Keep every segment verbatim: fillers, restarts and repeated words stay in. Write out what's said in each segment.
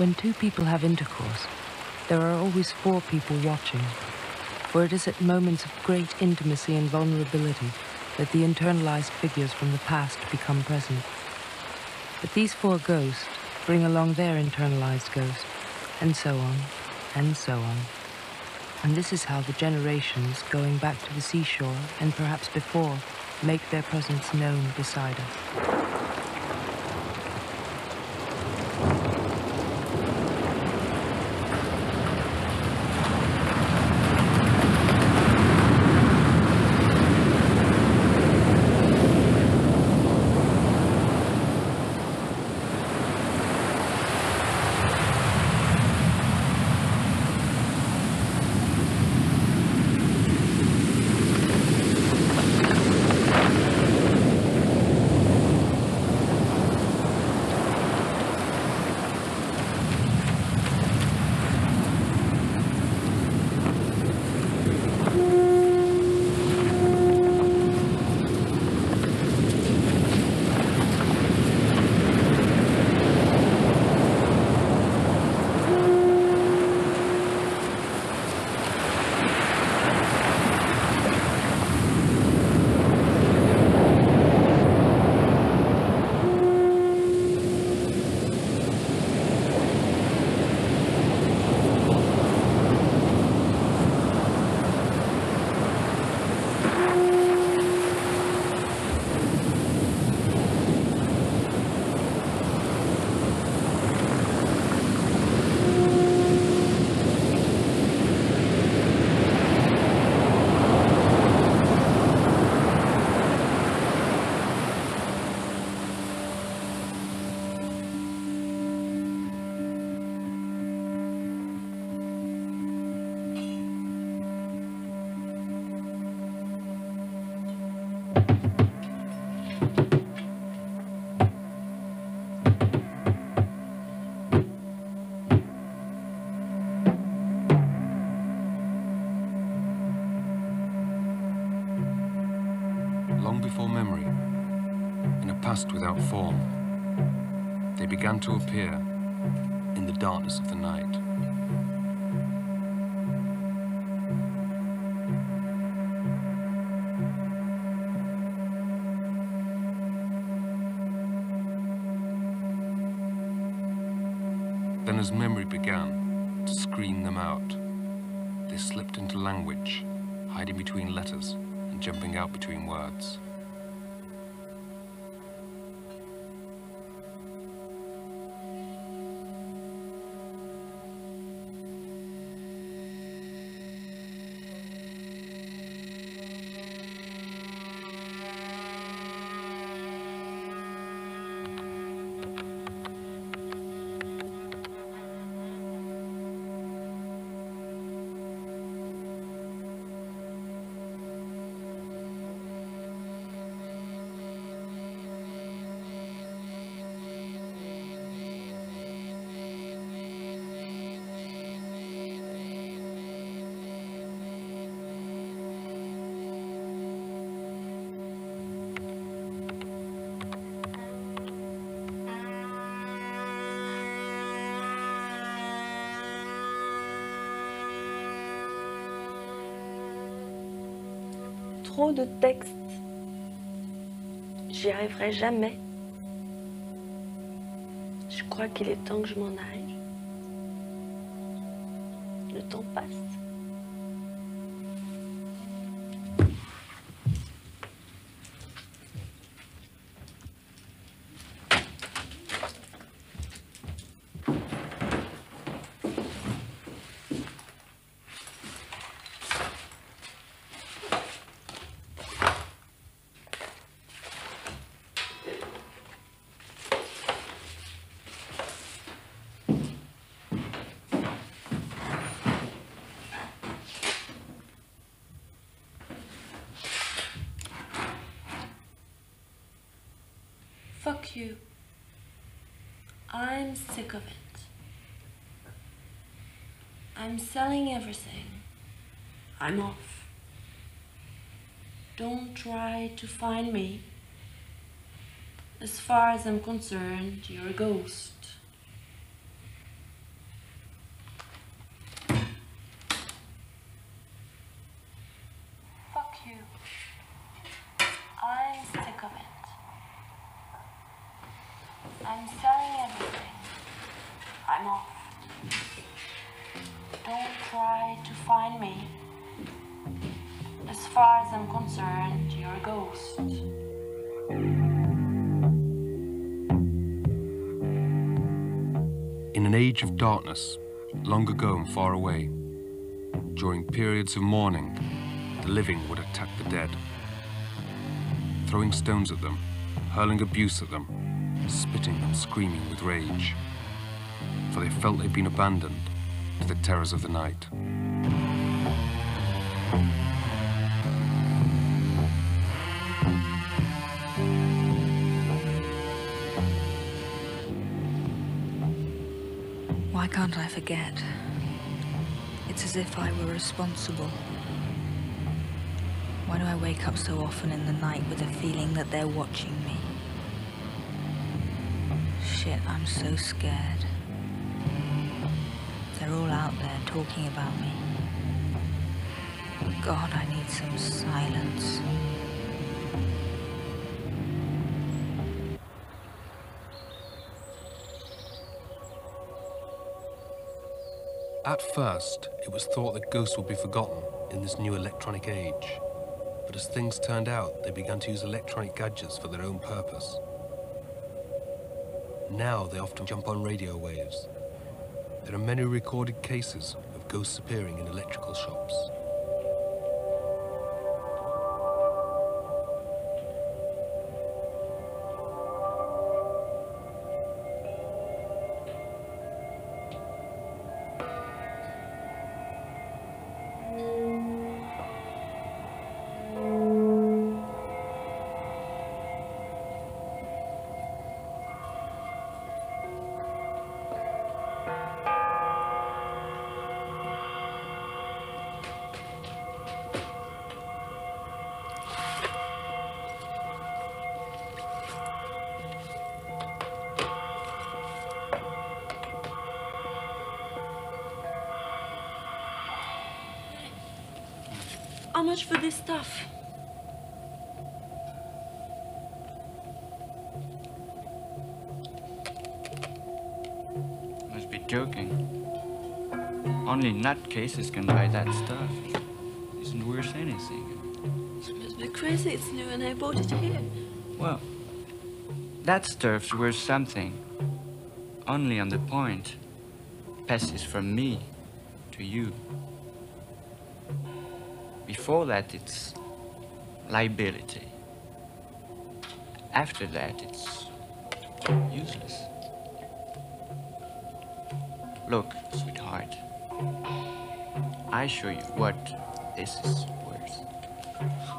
When two people have intercourse, there are always four people watching, for it is at moments of great intimacy and vulnerability that the internalized figures from the past become present. But these four ghosts bring along their internalized ghost, and so on, and so on. And this is how the generations going back to the seashore, and perhaps before, make their presence known beside us. Without form, they began to appear in the darkness of the night. Then, as memory began to screen them out, they slipped into language, hiding between letters and jumping out between words. Trop de textes, j'y arriverai jamais. Je crois qu'il est temps que je m'en aille. Le temps passe. Fuck you. I'm sick of it. I'm selling everything. I'm off. Don't try to find me. As far as I'm concerned, you're a ghost. I'm selling everything. I'm off. Don't try to find me. As far as I'm concerned, you're a ghost. In an age of darkness, long ago and far away, during periods of mourning, the living would attack the dead, throwing stones at them, hurling abuse at them, spitting and screaming with rage, for they felt they'd been abandoned to the terrors of the night. Why can't I forget? It's as if I were responsible. Why do I wake up so often in the night with a feeling that they're watching me? Shit, I'm so scared. They're all out there talking about me. God, I need some silence. At first, it was thought that ghosts would be forgotten in this new electronic age. But as things turned out, they began to use electronic gadgets for their own purpose. Now they often jump on radio waves. There are many recorded cases of ghosts appearing in electrical shops. How much for this stuff? Must be joking. Only nutcases can buy that stuff. Isn't worth anything. It must be crazy. It's new and I bought it here. Well, that stuff's worth something. Only on the point. Passes from me to you. Before that, it's liability. After that, it's useless. Look, sweetheart, I show you what this is worth.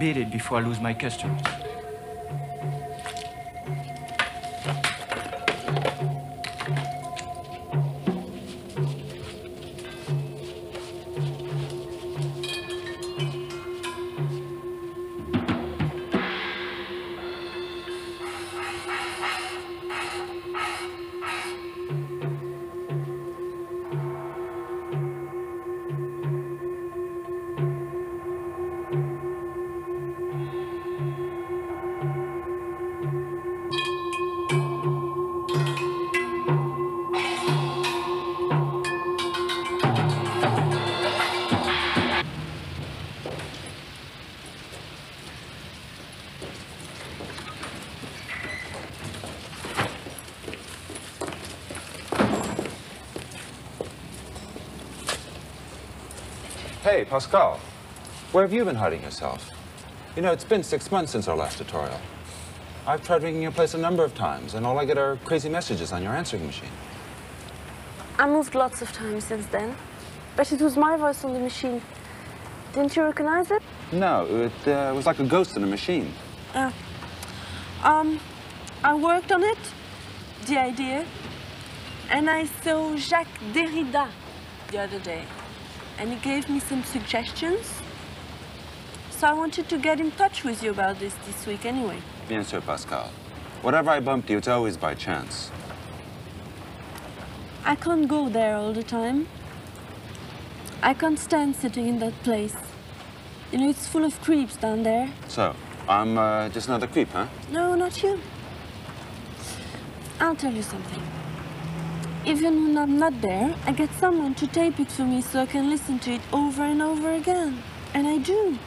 Beat it before I lose my customers. Hey, Pascal, where have you been hiding yourself? You know, it's been six months since our last tutorial. I've tried ringing your place a number of times, and all I get are crazy messages on your answering machine. I moved lots of times since then, but it was my voice on the machine. Didn't you recognize it? No, it uh, was like a ghost in a machine. Uh, um, I worked on it, the idea, and I saw Jacques Derrida the other day. And he gave me some suggestions So I wanted to get in touch with you about this this week anyway. Bien sûr, Pascal. Whatever I bumped you, it's always by chance. I can't go there all the time. I can't stand sitting in that place. You know, it's full of creeps down there. So, I'm uh, just another creep, huh? No, not you. I'll tell you something. Even when I'm not there, I get someone to tape it for me so I can listen to it over and over again. And I do.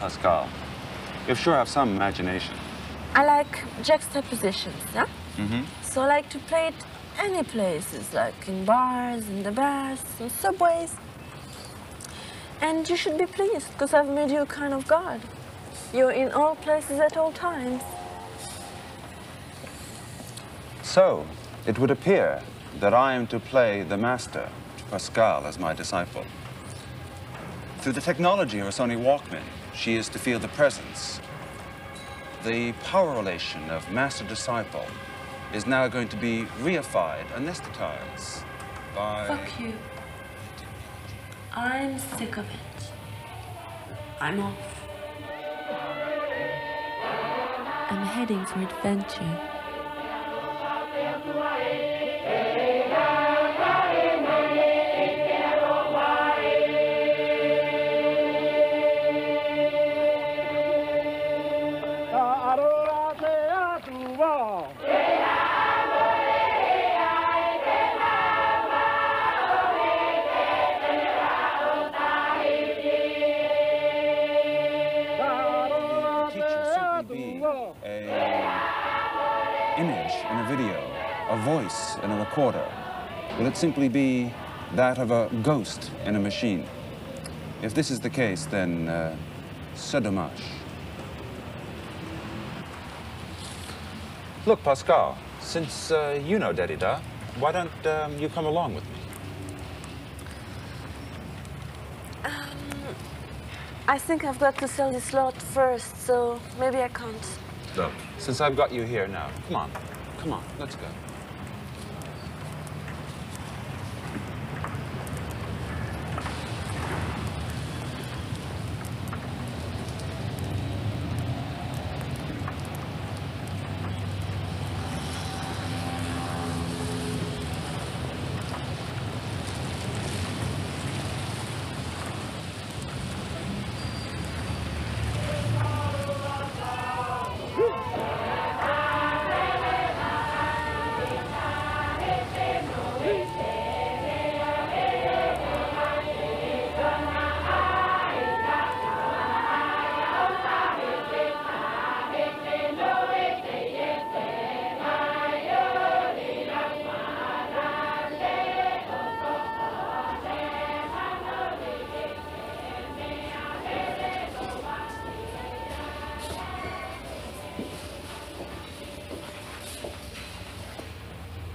Pascal, you sure have some imagination. I like juxtapositions, yeah? Mm-hmm. So I like to play it any places, like in bars, in the baths, in subways. And you should be pleased, because I've made you a kind of god. You're in all places at all times. So, it would appear that I am to play the master, Pascal, as my disciple. Through the technology of her Sony Walkman, she is to feel the presence. The power relation of master-disciple is now going to be reified, anesthetized by... Fuck you. I'm sick of it. I'm off. I'm heading for adventure. Voice in a recorder? Will it simply be that of a ghost in a machine? If this is the case, then uh, c'est dommage. Look, Pascal, since uh, you know Derrida, why don't um, you come along with me? Um, I think I've got to sell this lot first, so maybe I can't. Look, since I've got you here now, come on, come on, let's go.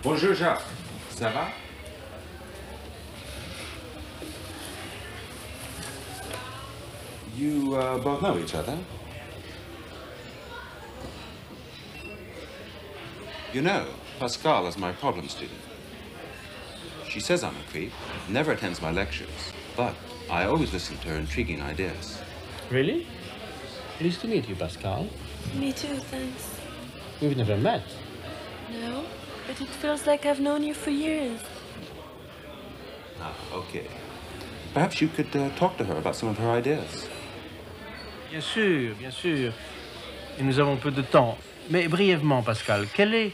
Bonjour Jacques, ça va? You uh, both know each other? You know, Pascal is my problem student. She says I'm a creep, never attends my lectures, but I always listen to her intriguing ideas. Really? Pleased to meet you, Pascal. Me too, thanks. We've never met. No? But it feels like I've known you for years. Ah, okay. Perhaps you could uh, talk to her about some of her ideas. Bien sûr, bien sûr. Et nous avons peu de temps. Mais brièvement, Pascal, quelle est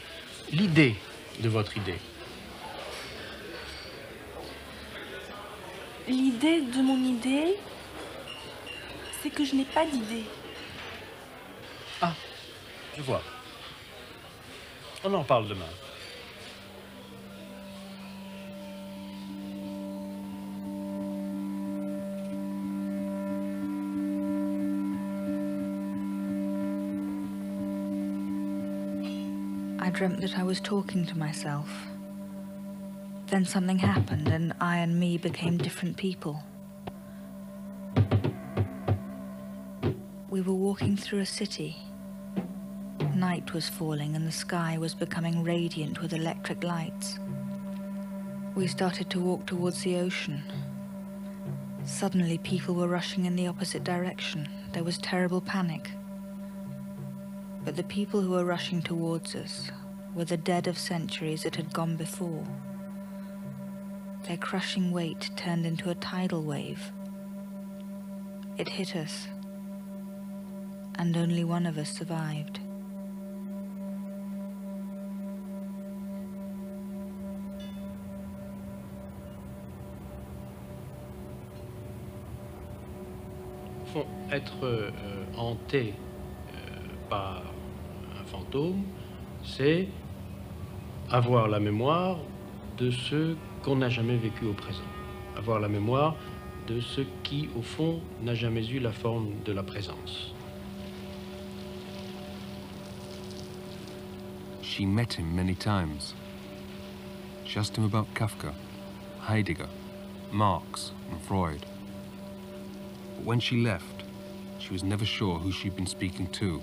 l'idée de votre idée? L'idée de mon idée, c'est que je n'ai pas d'idée. Ah, je vois. On en parle demain. I dreamt that I was talking to myself. Then something happened and I and me became different people. We were walking through a city. Night was falling and the sky was becoming radiant with electric lights. We started to walk towards the ocean. Suddenly, people were rushing in the opposite direction. There was terrible panic. But the people who were rushing towards us were the dead of centuries that had gone before. Their crushing weight turned into a tidal wave. It hit us, and only one of us survived. Être euh, hanté euh, par un fantôme, c'est avoir la mémoire de ce qu'on n'a jamais vécu au présent. Avoir la mémoire de ce qui, au fond, n'a jamais eu la forme de la présence. She met him many times. She asked him about Kafka, Heidegger, Marx and Freud. But when she left, she was never sure who she'd been speaking to.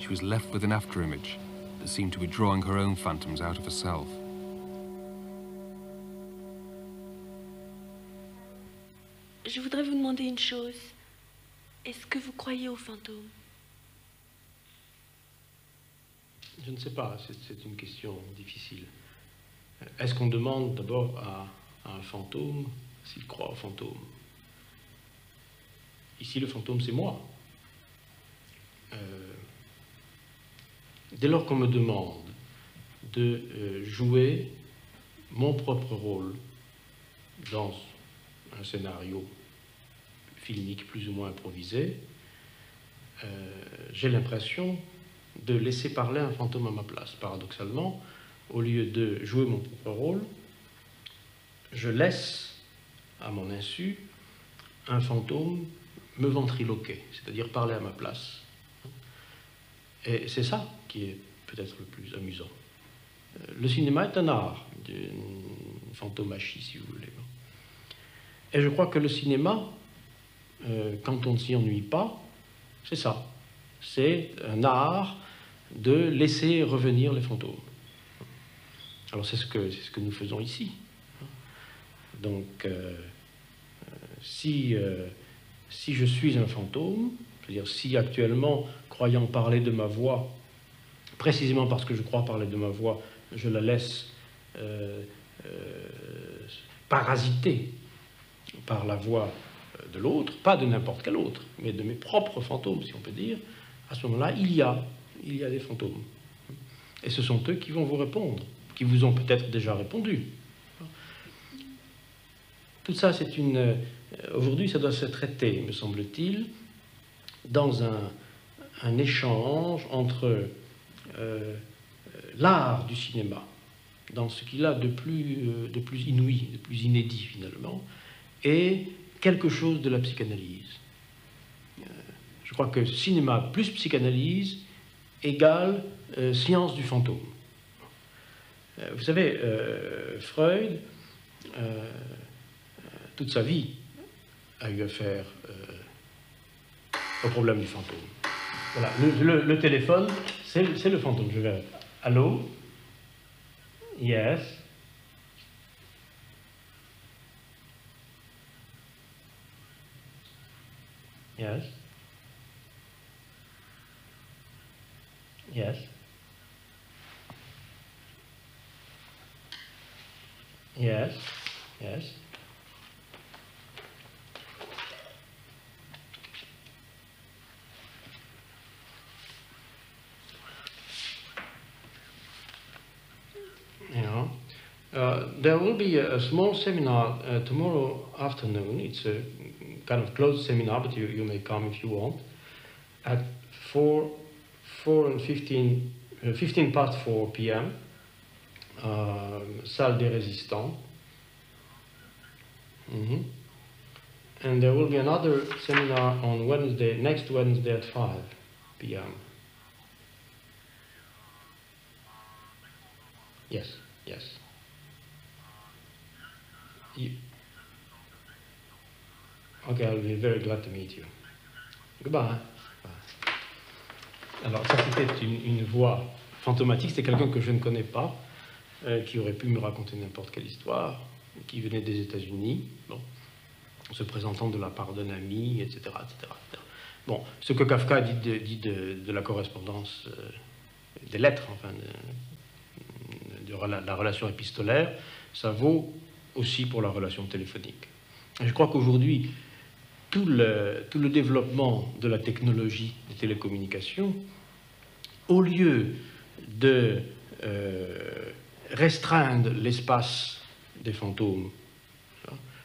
She was left with an afterimage that seemed to be drawing her own phantoms out of herself. Je voudrais vous demander une chose. Est-ce que vous croyez aux fantômes? Je ne sais pas, c'est une question difficile. Est-ce qu'on demande d'abord à, à un fantôme s'il croit aux fantômes? Ici, le fantôme, c'est moi. Euh, dès lors qu'on me demande de euh, jouer mon propre rôle dans un scénario filmique plus ou moins improvisé, euh, j'ai l'impression de laisser parler un fantôme à ma place. Paradoxalement, au lieu de jouer mon propre rôle, je laisse, à mon insu, un fantôme me ventriloquer, c'est-à-dire parler à ma place. Et c'est ça qui est peut-être le plus amusant. Le cinéma est un art d'une fantomachie, si vous voulez. Et je crois que le cinéma, euh, quand on ne s'y ennuie pas, c'est ça. C'est un art de laisser revenir les fantômes. Alors c'est ce que, c'est ce que nous faisons ici. Donc, euh, si... Euh, Si je suis un fantôme, c'est-à-dire si actuellement, croyant parler de ma voix, précisément parce que je crois parler de ma voix, je la laisse euh, euh, parasiter par la voix de l'autre, pas de n'importe quel autre, mais de mes propres fantômes, si on peut dire, à ce moment-là, il y a, il y a des fantômes. Et ce sont eux qui vont vous répondre, qui vous ont peut-être déjà répondu. Tout ça, c'est une... Aujourd'hui, ça doit se traiter, me semble-t-il, dans un, un échange entre euh, l'art du cinéma, dans ce qu'il a de plus, de plus inouï, de plus inédit finalement, et quelque chose de la psychanalyse. Euh, je crois que cinéma plus psychanalyse égale euh, science du fantôme. Euh, vous savez, euh, Freud, euh, toute sa vie, a eu affaire euh, au problème du fantôme. Voilà, le, le, le téléphone, c'est le fantôme. Je vais... Allô? Yes? Yes? Yes? Yes? Yes? Uh, there will be a, a small seminar uh, tomorrow afternoon. It's a kind of closed seminar, but you, you may come if you want. At four, four and fifteen, uh, fifteen past four p m Uh, Salle des Résistants. Mm-hmm. And there will be another seminar on Wednesday, next Wednesday at five p m Yes, yes. You. Okay, I'll be very glad to meet you. Goodbye. Alors ça c'était une, une voix fantomatique, c'était quelqu'un que je ne connais pas, euh, qui aurait pu me raconter n'importe quelle histoire, qui venait des États-Unis. Bon. en se présentant de la part d'un ami, et cetera, et cetera, et cetera. Bon, ce que Kafka dit de, dit de, de la correspondance, euh, des lettres, enfin, de, de, de la, la relation épistolaire, ça vaut aussi pour la relation téléphonique. Et je crois qu'aujourd'hui, tout le, tout le développement de la technologie des télécommunications, au lieu de euh, restreindre l'espace des fantômes,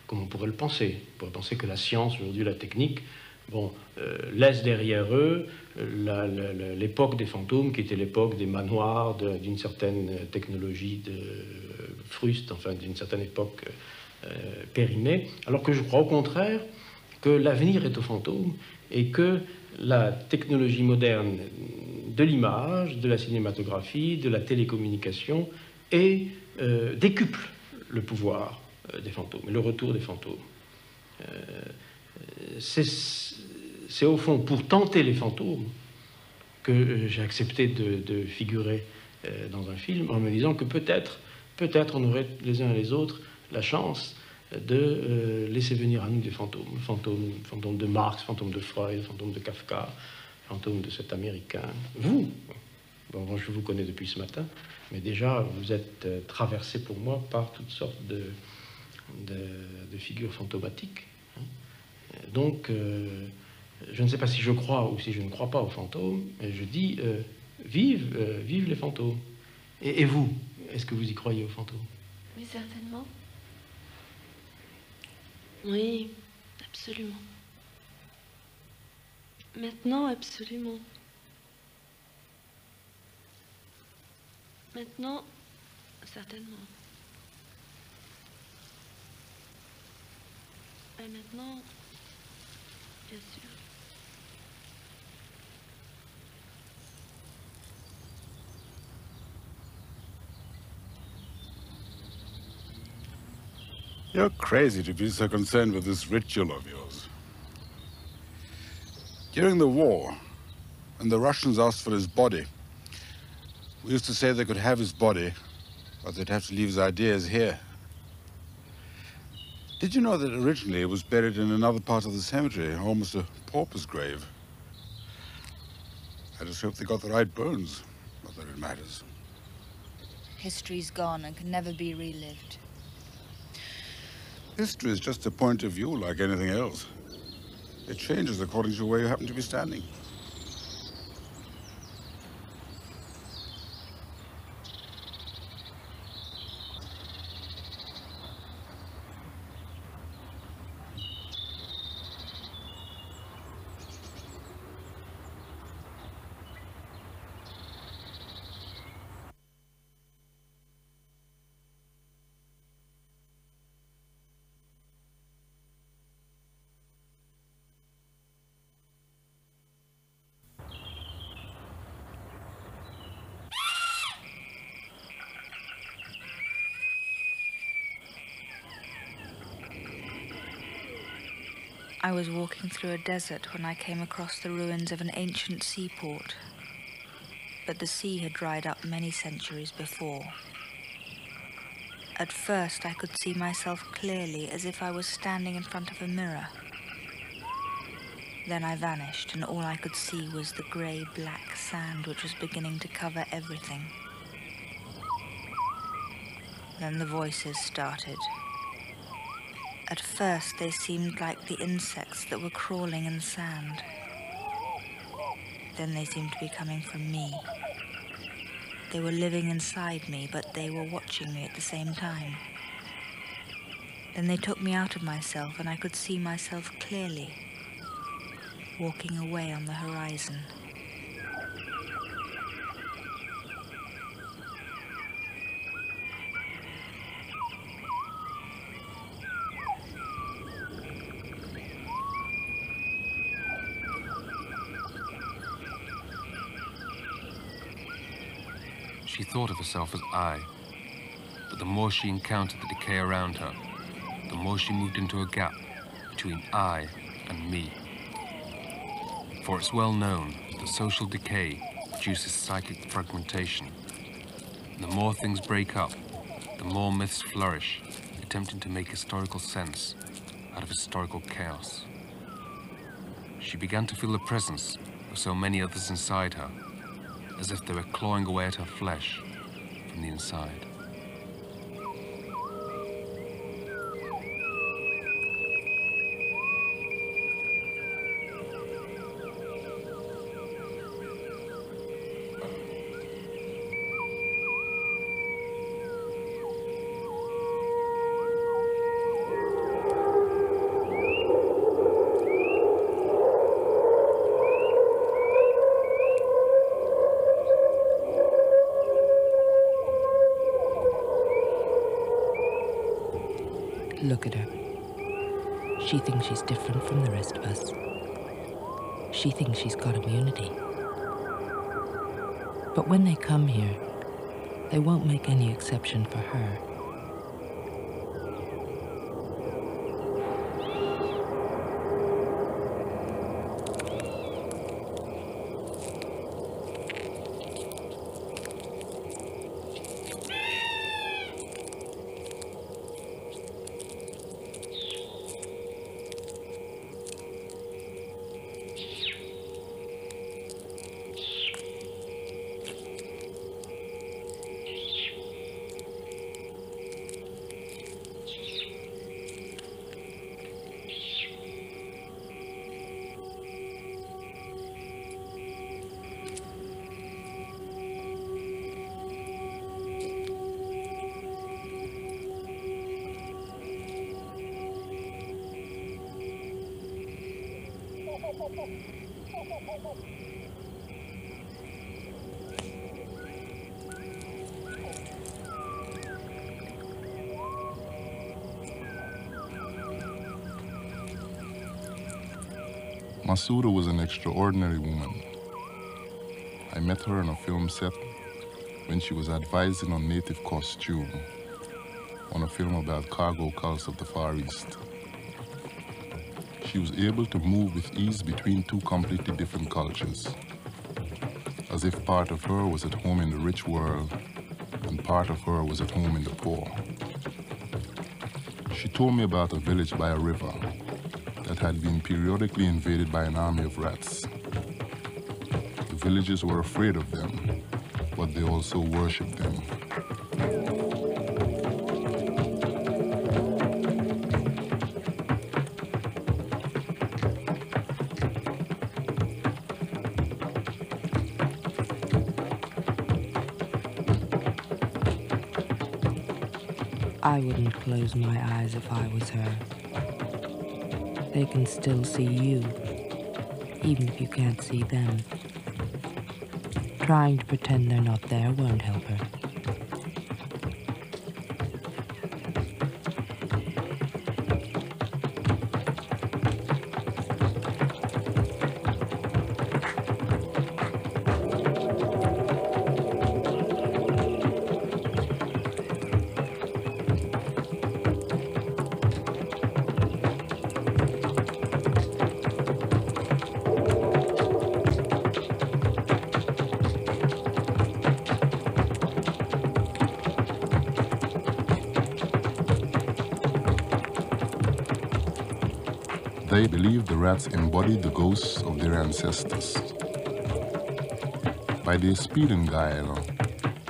comme on pourrait le penser, on pourrait penser que la science, aujourd'hui la technique, bon, euh, laisse derrière eux euh, l'époque des fantômes qui était l'époque des manoirs, d'une de, certaine technologie de euh, fruste, enfin d'une certaine époque euh, périmée, alors que je crois au contraire que l'avenir est aux fantômes et que la technologie moderne de l'image, de la cinématographie, de la télécommunication et euh, décuple le pouvoir euh, des fantômes, le retour des fantômes. Euh, C'est au fond pour tenter les fantômes que j'ai accepté de, de figurer dans un film, en me disant que peut-être, peut-être on aurait les uns et les autres la chance de laisser venir à nous des fantômes, fantômes, fantômes de Marx, fantômes de Freud, fantômes de Kafka, fantômes de cet Américain. Vous, bon, je vous connais depuis ce matin, mais déjà vous êtes traversé pour moi par toutes sortes de, de, de figures fantomatiques. Donc, euh, je ne sais pas si je crois ou si je ne crois pas aux fantômes, mais je dis, euh, vive, euh, vive les fantômes. Et, et vous, est-ce que vous y croyez aux fantômes? Oui, certainement. Oui, absolument. Maintenant, absolument. Maintenant, certainement. Et maintenant... Bien sûr. You're crazy to be so concerned with this ritual of yours. During the war, when the Russians asked for his body, we used to say they could have his body, but they'd have to leave his ideas here. Did you know that originally it was buried in another part of the cemetery, almost a pauper's grave? I just hope they got the right bones, not that it matters. History's gone and can never be relived. History is just a point of view like anything else. It changes according to where you happen to be standing. I was walking through a desert when I came across the ruins of an ancient seaport, but the sea had dried up many centuries before. At first I could see myself clearly as if I was standing in front of a mirror. Then I vanished and all I could see was the grey black sand which was beginning to cover everything. Then the voices started. At first, they seemed like the insects that were crawling in the sand. Then they seemed to be coming from me. They were living inside me, but they were watching me at the same time. Then they took me out of myself, and I could see myself clearly, walking away on the horizon. She thought of herself as I, but the more she encountered the decay around her, the more she moved into a gap between I and me. For it's well known that social decay produces psychic fragmentation. The more things break up, the more myths flourish, attempting to make historical sense, out of historical chaos. She began to feel the presence of so many others inside her, as if they were clawing away at her flesh from the inside. Look at her. She thinks she's different from the rest of us. She thinks she's got immunity. But when they come here, they won't make any exception for her. Masuda was an extraordinary woman. I met her on a film set when she was advising on native costume on a film about cargo cults of the Far East. She was able to move with ease between two completely different cultures, as if part of her was at home in the rich world and part of her was at home in the poor. She told me about a village by a river that had been periodically invaded by an army of rats. The villagers were afraid of them, but they also worshipped them. I wouldn't close my eyes if I was her. They can still see you, even if you can't see them. Trying to pretend they're not there won't help her. They believed the rats embodied the ghosts of their ancestors. By their speed and guile,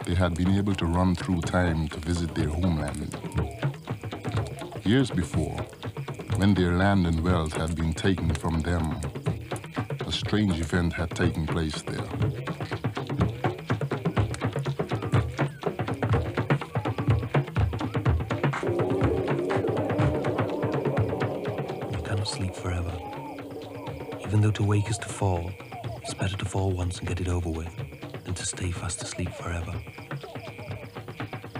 they had been able to run through time to visit their homeland. Years before, when their land and wealth had been taken from them, a strange event had taken place there. To wake is to fall. It's better to fall once and get it over with than to stay fast asleep forever.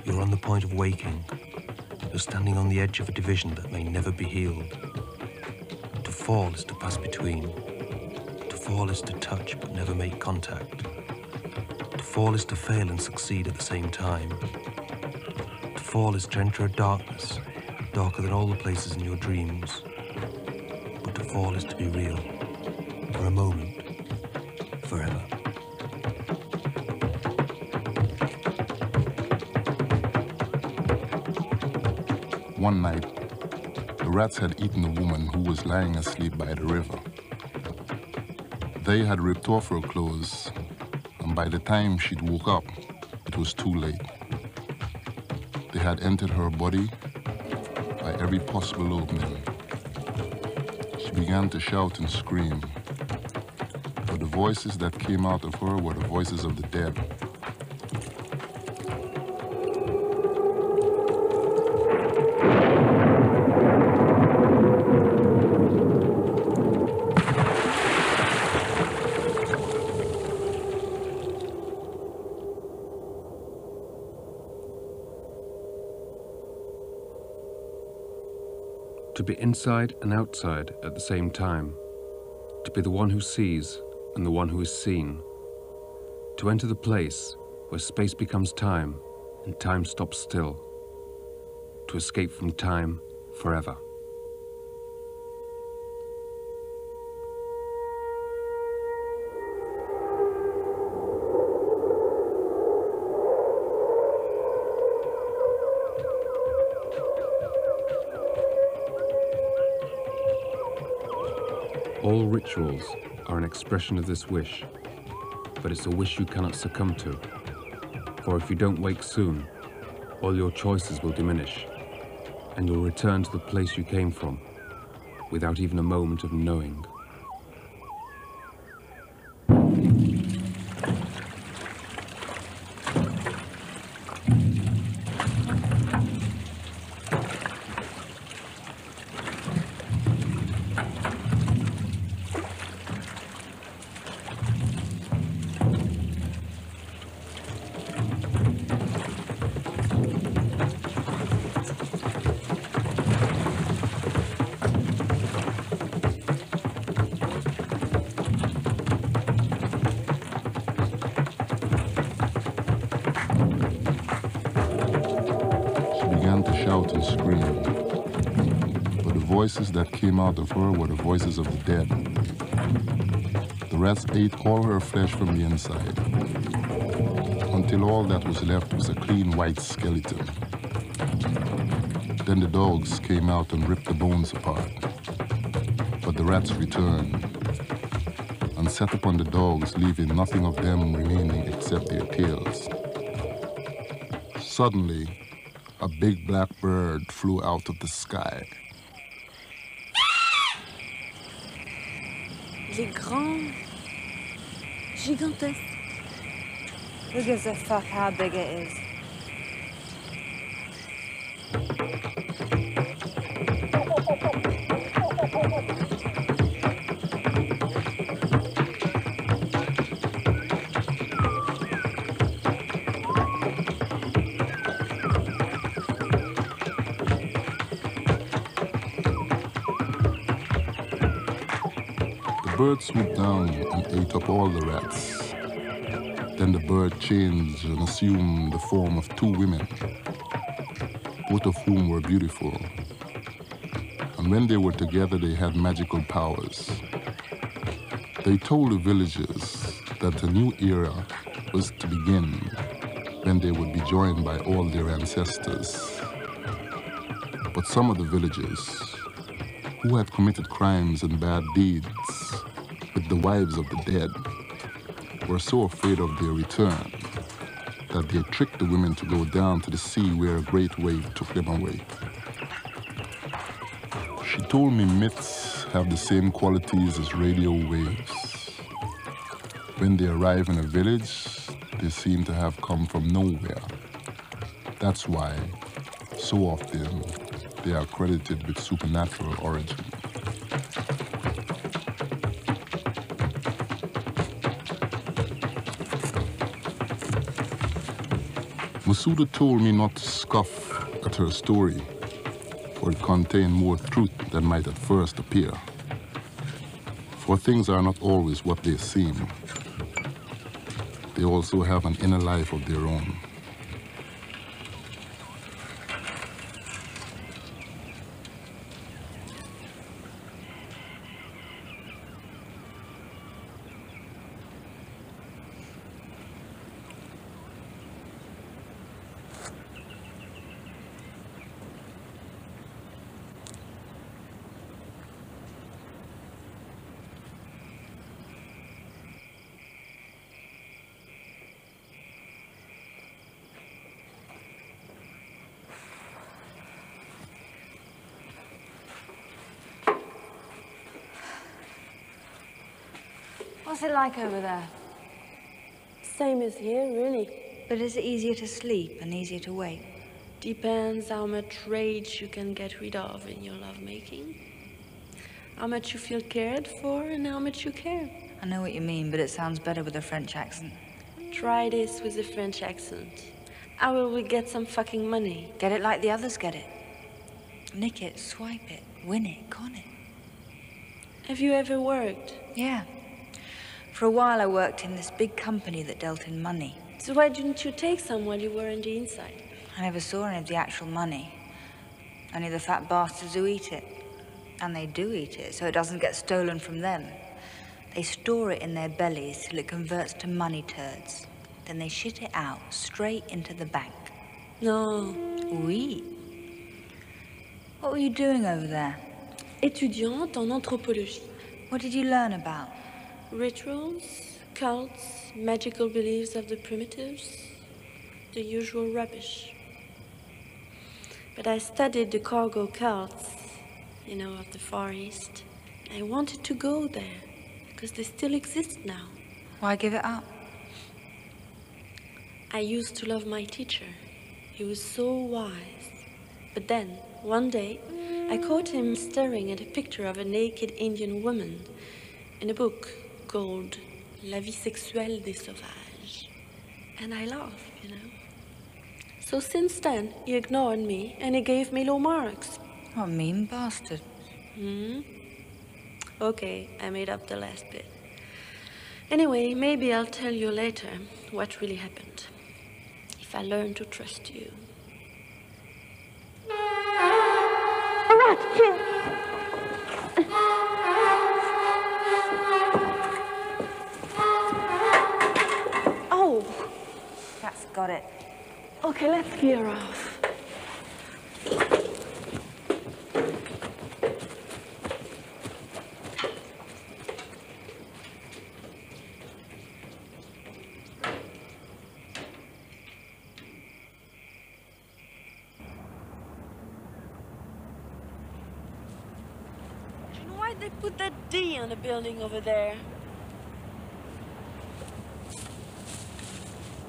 You're on the point of waking. You're standing on the edge of a division that may never be healed. To fall is to pass between. To fall is to touch but never make contact. To fall is to fail and succeed at the same time. To fall is to enter a darkness, darker than all the places in your dreams. But to fall is to be real. For a moment, forever. One night, the rats had eaten a woman who was lying asleep by the river. They had ripped off her clothes, and by the time she'd woke up, it was too late. They had entered her body by every possible opening. She began to shout and scream, but the voices that came out of her were the voices of the dead. To be inside and outside at the same time, to be the one who sees and the one who is seen, to enter the place where space becomes time and time stops still, to escape from time forever. All rituals are an expression of this wish, but it's a wish you cannot succumb to, for if you don't wake soon, all your choices will diminish, and you'll return to the place you came from, without even a moment of knowing. The voices that came out of her were the voices of the dead. The rats ate all her flesh from the inside, until all that was left was a clean white skeleton. Then the dogs came out and ripped the bones apart. But the rats returned and set upon the dogs, leaving nothing of them remaining except their tails. Suddenly, a big black bird flew out of the sky. Les grands, gigantesques. Who gives a fuck how big it is? The bird swooped down and ate up all the rats. Then the bird changed and assumed the form of two women, both of whom were beautiful. And when they were together, they had magical powers. They told the villagers that a new era was to begin when they would be joined by all their ancestors. But some of the villagers, who had committed crimes and bad deeds, the wives of the dead, were so afraid of their return that they tricked the women to go down to the sea where a great wave took them away. She told me myths have the same qualities as radio waves. When they arrive in a village, they seem to have come from nowhere. That's why, so often, they are credited with supernatural origin. Masuda told me not to scoff at her story, for it contained more truth than might at first appear. For things are not always what they seem. They also have an inner life of their own. What's it like over there? Same as here, really. But is it easier to sleep and easier to wake? Depends how much rage you can get rid of in your lovemaking. How much you feel cared for and how much you care. I know what you mean, but it sounds better with a French accent. Try this with a French accent. How will we get some fucking money? Get it like the others get it. Nick it, swipe it, win it, con it. Have you ever worked? Yeah. For a while I worked in this big company that dealt in money. So why didn't you take some while you were on the inside? I never saw any of the actual money. Only the fat bastards who eat it. And they do eat it, so it doesn't get stolen from them. They store it in their bellies till it converts to money turds. Then they shit it out straight into the bank. No. Oui. What were you doing over there? Étudiante en anthropologie. What did you learn about? Rituals, cults, magical beliefs of the primitives, the usual rubbish. But I studied the cargo cults, you know, of the Far East. I wanted to go there, because they still exist now. Why give it up? I used to love my teacher. He was so wise. But then, one day, I caught him staring at a picture of a naked Indian woman in a book called La vie sexuelle des sauvages. And I laughed, you know. So since then, he ignored me and he gave me low marks. What a mean bastard. Hmm? Okay, I made up the last bit. Anyway, maybe I'll tell you later what really happened. If I learn to trust you. Oh! That's got it. Okay, let's gear off. A building over there.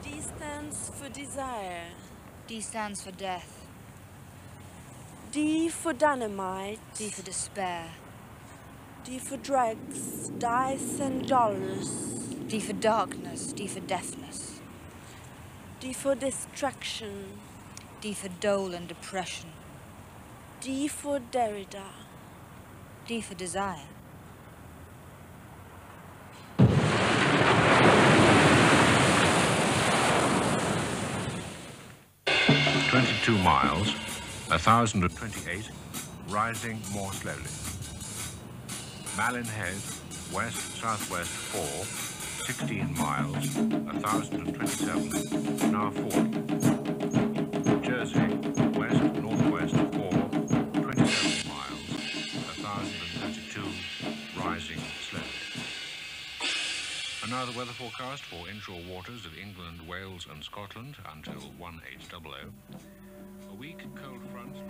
D stands for desire. D stands for death. D for dynamite. D for despair. D for drugs, dice and dollars. D for darkness. D for deafness. D for destruction. D for dole and depression. D for Derrida. D for desire. twenty-two miles, one thousand twenty-eight, rising more slowly. Malin Head, west-southwest four, sixteen miles, one thousand twenty-seven, now forty. Jersey, west-northwest four, twenty-seven miles, one thousand thirty-two, rising slowly. And now the weather forecast for inshore waters of England, Wales and Scotland until one eight hundred. A weak cold front line.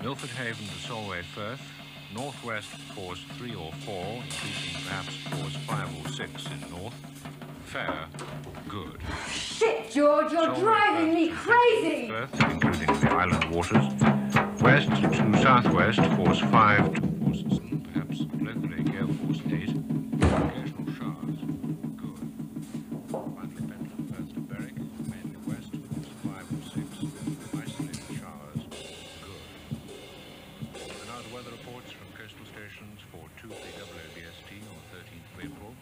Milford Haven to Solway Firth, northwest force three or four, increasing perhaps force five or six in north. Fair, good. Shit, George, you're Solway driving me crazy! Firth, including the island waters, west to southwest, force five to force seven, perhaps locally gale force eight, occasional showers, good. Finally, Bentley, first to Berwick, mainly west, force five or six, isolated showers, good. And now the weather reports from coastal stations for two P W B S T on thirteenth of April.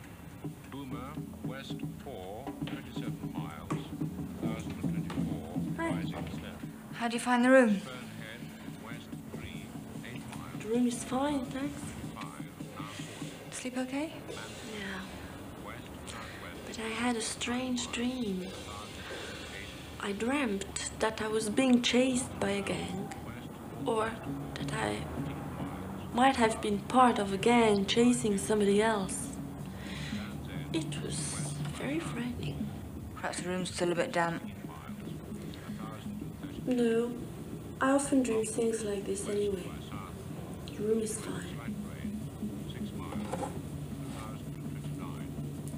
Boomer, west four, twenty-seven miles, one thousand twenty-four, rising slope. How do you find the room? Burnhead, west three, eight miles. The room is fine, thanks. Five, sleep okay? Yeah. But I had a strange dream. I dreamt that I was being chased by a gang, or that I might have been part of a gang chasing somebody else. It was very frightening. Perhaps the room's still a bit damp. No, I often dream things like this anyway. The room is fine.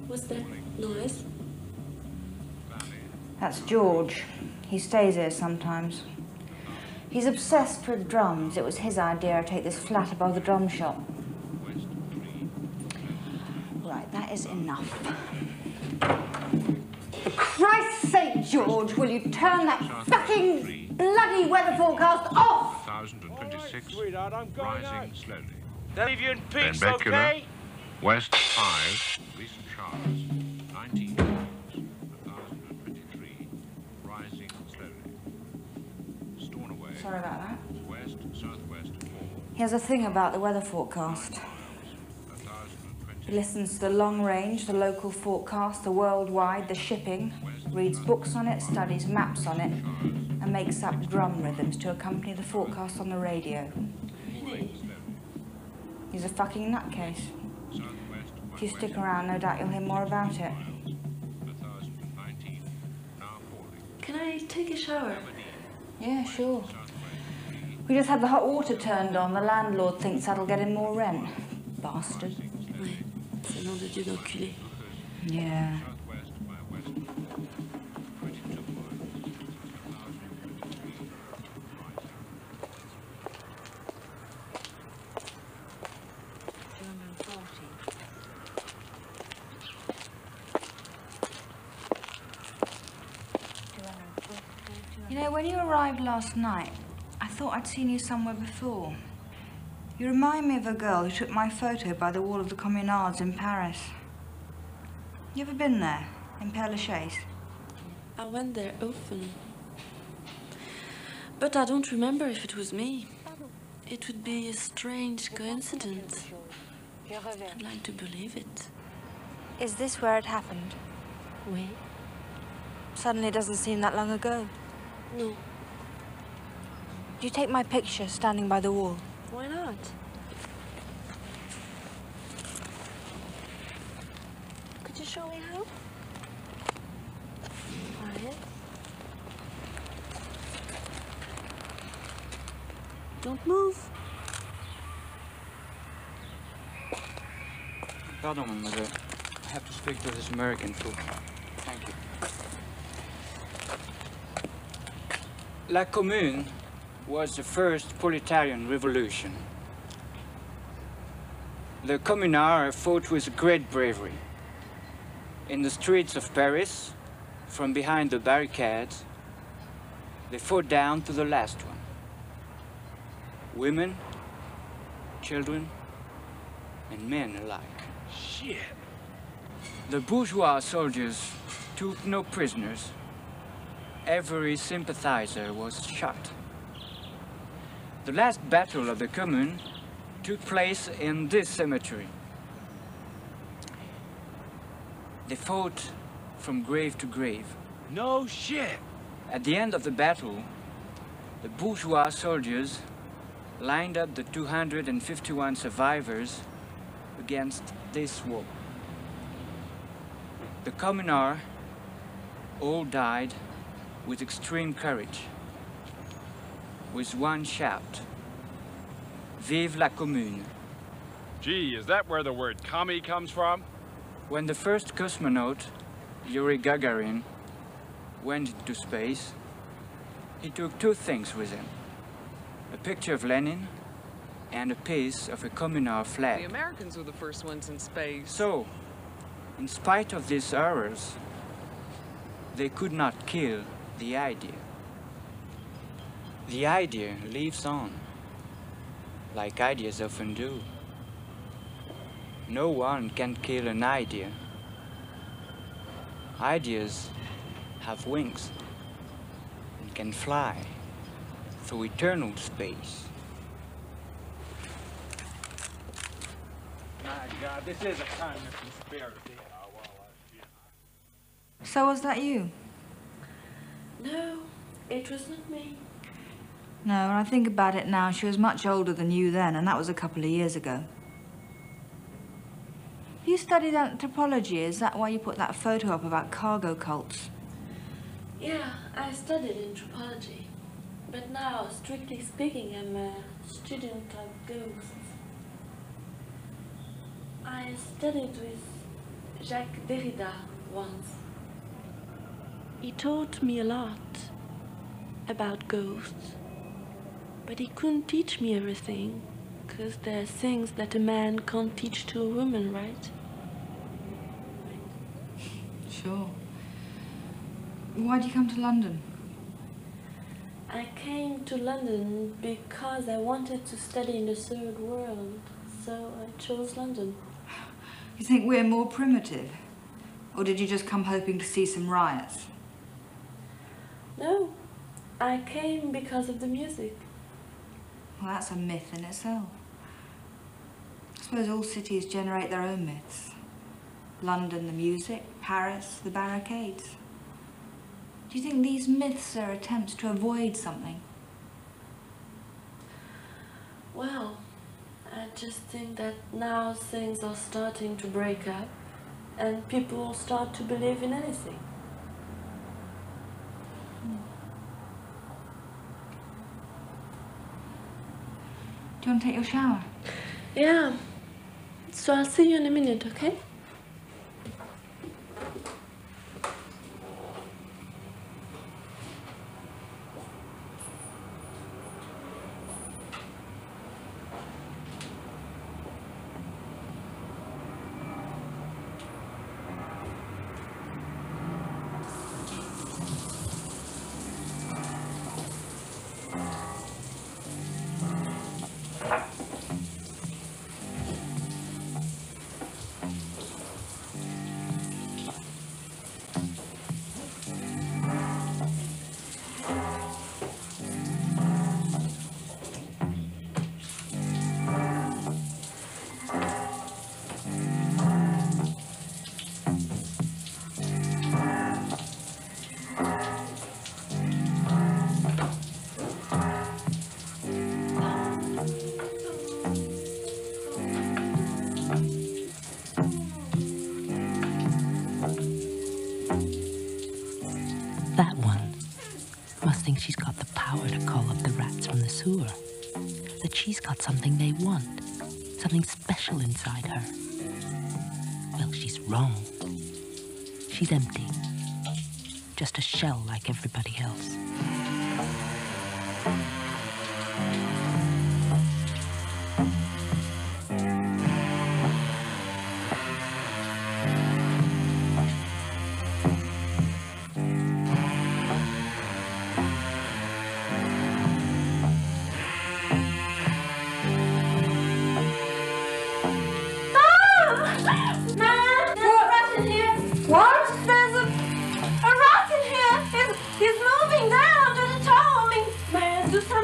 What's that noise? That's George. He stays here sometimes. He's obsessed with drums. It was his idea to take this flat above the drum shop. Right, that is enough. For Christ's sake, George, will you turn that fucking bloody weather forecast off? one thousand twenty-six, right, sweetheart, I'm going rising out. Slowly. They'll leave you in peace, Benbecula, okay? West five, recent showers, nineteen degrees, one thousand twenty-three, rising slowly. Stornoway. Sorry about that. West, southwest, four. Here's a thing about the weather forecast. He listens to the long range, the local forecast, the worldwide, the shipping, reads books on it, studies maps on it, and makes up drum rhythms to accompany the forecast on the radio. Really? He's a fucking nutcase. If you stick around, no doubt you'll hear more about it. Can I take a shower? Yeah, sure. We just had the hot water turned on. The landlord thinks that'll get him more rent. Bastard. Yeah. You know, when you arrived last night, I thought I'd seen you somewhere before. You remind me of a girl who took my photo by the wall of the Communards in Paris. You ever been there, in Père Lachaise? I went there often. But I don't remember if it was me. It would be a strange coincidence. I'd like to believe it. Is this where it happened? Oui. Suddenly it doesn't seem that long ago. No. Do you take my picture standing by the wall? Why not? Could you show me how? Quiet. Don't move. Pardon, mademoiselle. I have to speak to this American too. Thank you. La Commune was the first proletarian revolution. The communards fought with great bravery. In the streets of Paris, from behind the barricades, they fought down to the last one. Women, children, and men alike. Shit! The bourgeois soldiers took no prisoners. Every sympathizer was shot. The last battle of the Commune took place in this cemetery. They fought from grave to grave. No shit! At the end of the battle, the bourgeois soldiers lined up the two hundred fifty-one survivors against this wall. The communards all died with extreme courage. With one shout, Vive la Commune. Gee, is that where the word commie comes from? When the first cosmonaut, Yuri Gagarin, went into space, he took two things with him. A picture of Lenin and a piece of a communard flag. The Americans were the first ones in space. So, in spite of these errors, they could not kill the idea. The idea lives on, like ideas often do. No one can kill an idea. Ideas have wings and can fly through eternal space. My God, this is a kind of conspiracy. So was that you? No, it was not me. No, when I think about it now, she was much older than you then, and that was a couple of years ago. You studied anthropology. Is that why you put that photo up about cargo cults? Yeah, I studied anthropology. But now, strictly speaking, I'm a student of ghosts. I studied with Jacques Derrida once. He taught me a lot about ghosts. But he couldn't teach me everything, because there are things that a man can't teach to a woman, right? Sure. Why did you come to London? I came to London because I wanted to study in the third world, so I chose London. You think we're more primitive? Or did you just come hoping to see some riots? No, I came because of the music. Well, that's a myth in itself. I suppose all cities generate their own myths. London, the music, Paris, the barricades. Do you think these myths are attempts to avoid something? Well, I just think that now things are starting to break up and people start to believe in anything. Do you want to take your shower? Yeah. So I'll see you in a minute, okay? She's got the power to call up the rats from the sewer, that she's got something they want, something special inside her. Well, she's wrong. She's empty, just a shell like everybody else. Do something.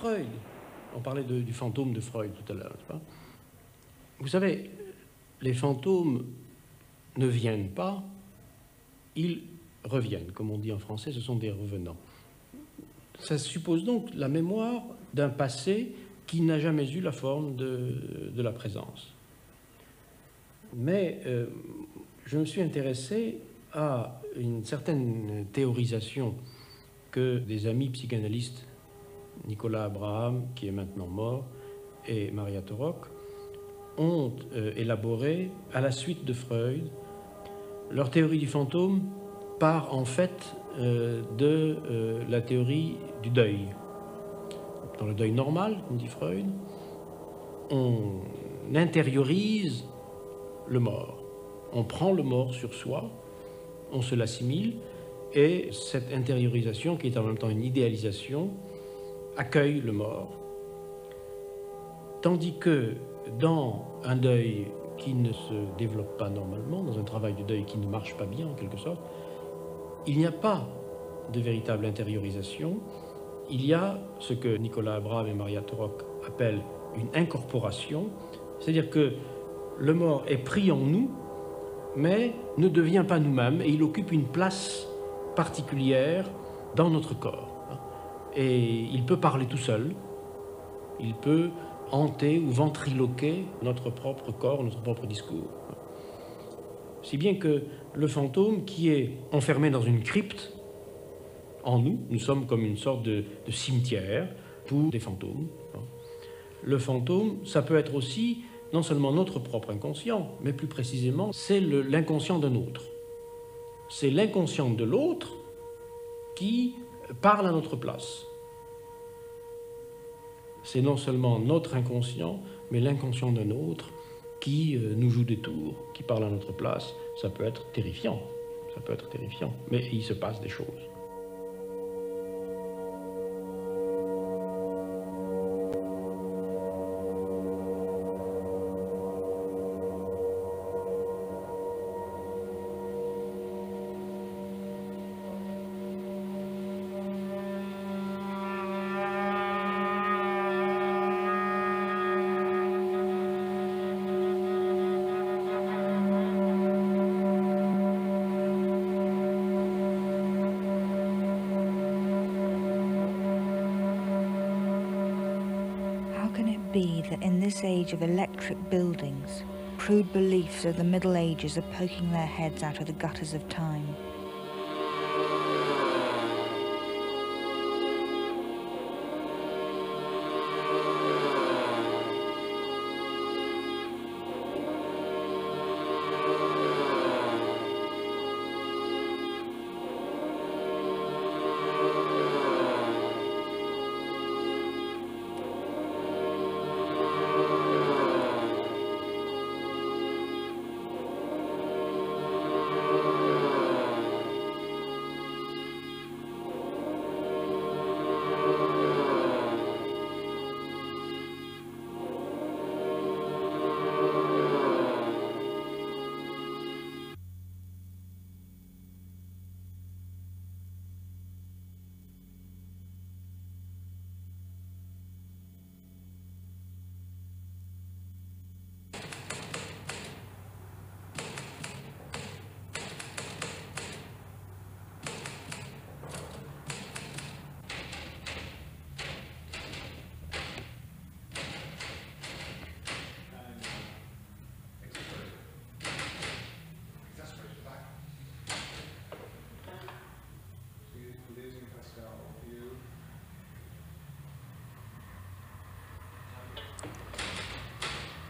Freud. On parlait de, du fantôme de Freud tout à l'heure, n'est-ce pas? Vous savez, les fantômes ne viennent pas, ils reviennent. Comme on dit en français, ce sont des revenants. Ça suppose donc la mémoire d'un passé qui n'a jamais eu la forme de, de la présence. Mais euh, je me suis intéressé à une certaine théorisation que des amis psychanalystes, Nicolas Abraham, qui est maintenant mort, et Maria Török, ont euh, élaboré à la suite de Freud. Leur théorie du fantôme part en fait euh, de euh, la théorie du deuil. Dans le deuil normal, comme dit Freud, on intériorise le mort. On prend le mort sur soi, on se l'assimile, et cette intériorisation, qui est en même temps une idéalisation, accueille le mort. Tandis que dans un deuil qui ne se développe pas normalement, dans un travail de deuil qui ne marche pas bien en quelque sorte, il n'y a pas de véritable intériorisation, il y a ce que Nicolas Abraham et Maria Török appellent une incorporation, c'est-à-dire que le mort est pris en nous, mais ne devient pas nous-mêmes, et il occupe une place particulière dans notre corps. Et il peut parler tout seul, il peut hanter ou ventriloquer notre propre corps, notre propre discours. Si bien que le fantôme qui est enfermé dans une crypte, en nous, nous sommes comme une sorte de, de cimetière pour des fantômes. Le fantôme, ça peut être aussi non seulement notre propre inconscient, mais plus précisément, c'est l'inconscient d'un autre. C'est l'inconscient de l'autre qui parle à notre place. C'est non seulement notre inconscient, mais l'inconscient d'un autre qui nous joue des tours, qui parle à notre place. Ça peut être terrifiant, ça peut être terrifiant, mais il se passe des choses. Of electric buildings, crude beliefs of the Middle Ages are poking their heads out of the gutters of time.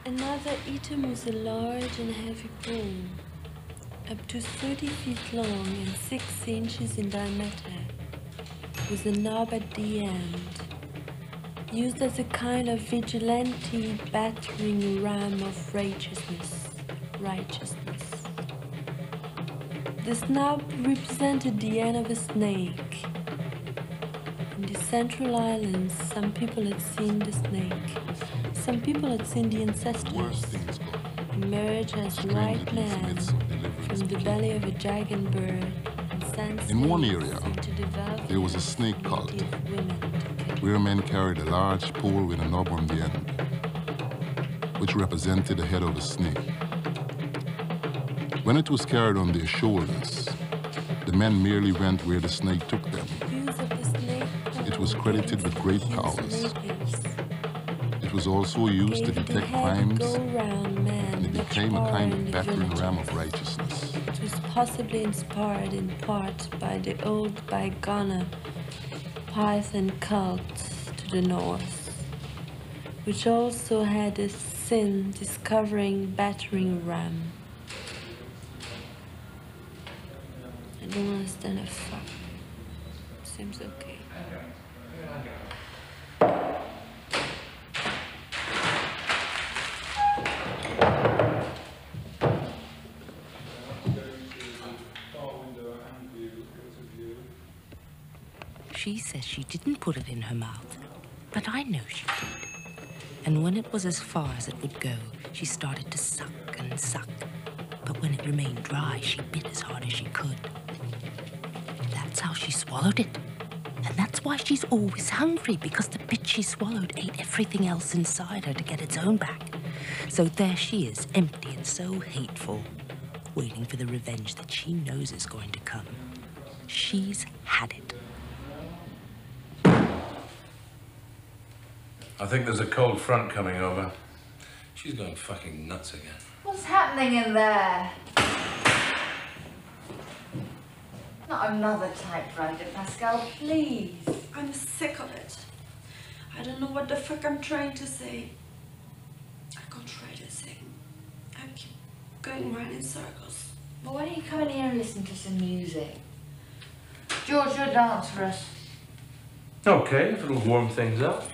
Another item was a large and heavy ball, up to thirty feet long and six inches in diameter, with a knob at the end, used as a kind of vigilante battering ram of righteousness. righteousness. The knob represented the end of a snake. In the Central Islands, some people had seen the snake. Some people had seen the ancestors emerge as white men from the belly of a giant bird. And in one area, there was a snake cult. Rearmen carried a large pole with an obrum the enemy, which represented the head of the snake. When it was carried on their shoulders, the men merely went where the snake took them. It was credited with great powers. It was also used to detect crimes, and it became a kind of battering ram of righteousness. It was possibly inspired in part by the old Baigana Python cult to the north, which also had a sin discovering battering ram. I don't understand a fuck. Seems okay. She says she didn't put it in her mouth, but I know she did. And when it was as far as it would go, she started to suck and suck. But when it remained dry, she bit as hard as she could. That's how she swallowed it. And that's why she's always hungry, because the bit she swallowed ate everything else inside her to get its own back. So there she is, empty and so hateful, waiting for the revenge that she knows is going to come. She's had it. I think there's a cold front coming over. She's going fucking nuts again. What's happening in there? Not another typewriter, Pascal, please. I'm sick of it. I don't know what the fuck I'm trying to say. I can't write a thing. I keep going round in circles. But why don't you come in here and listen to some music? George, you'll dance for us. Okay, if it'll warm things up.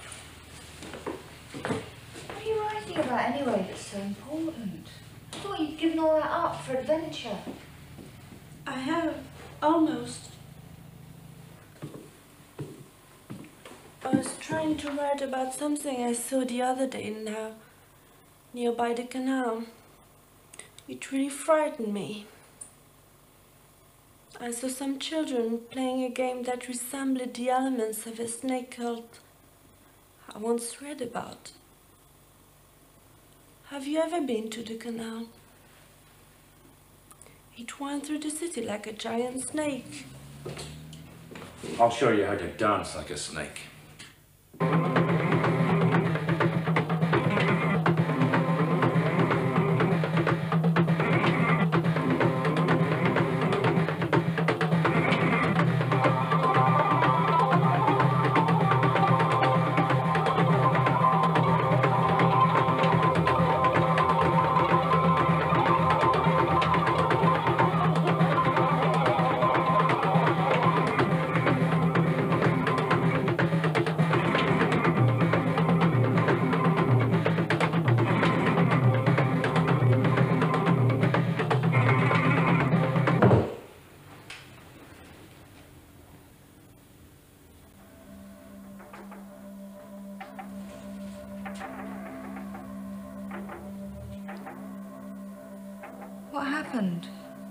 What are you writing about anyway that's so important? I thought you'd given all that up for adventure. I have, almost. I was trying to write about something I saw the other day now, nearby the canal. It really frightened me. I saw some children playing a game that resembled the elements of a snake cult I once read about. Have you ever been to the canal? It went through the city like a giant snake. I'll show you how to dance like a snake.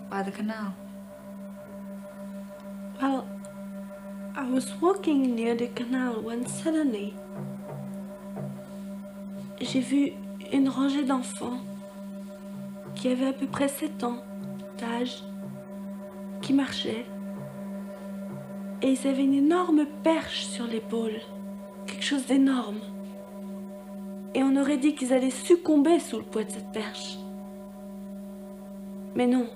By the canal? Well, I was walking near the canal when suddenly j'ai vu une rangée d'enfants qui avaient à peu près sept ans d'âge qui marchaient et ils avaient une énorme perche sur l'épaule, quelque chose d'énorme, et on aurait dit qu'ils allaient succomber sous le poids de cette perche. Mais non.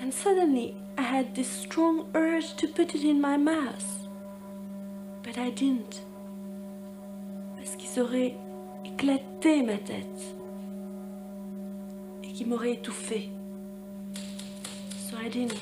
And suddenly, I had this strong urge to put it in my mouth. But I didn't. Parce qu'ils auraient éclaté ma tête. Et qu'ils m'auraient étouffée. So I didn't.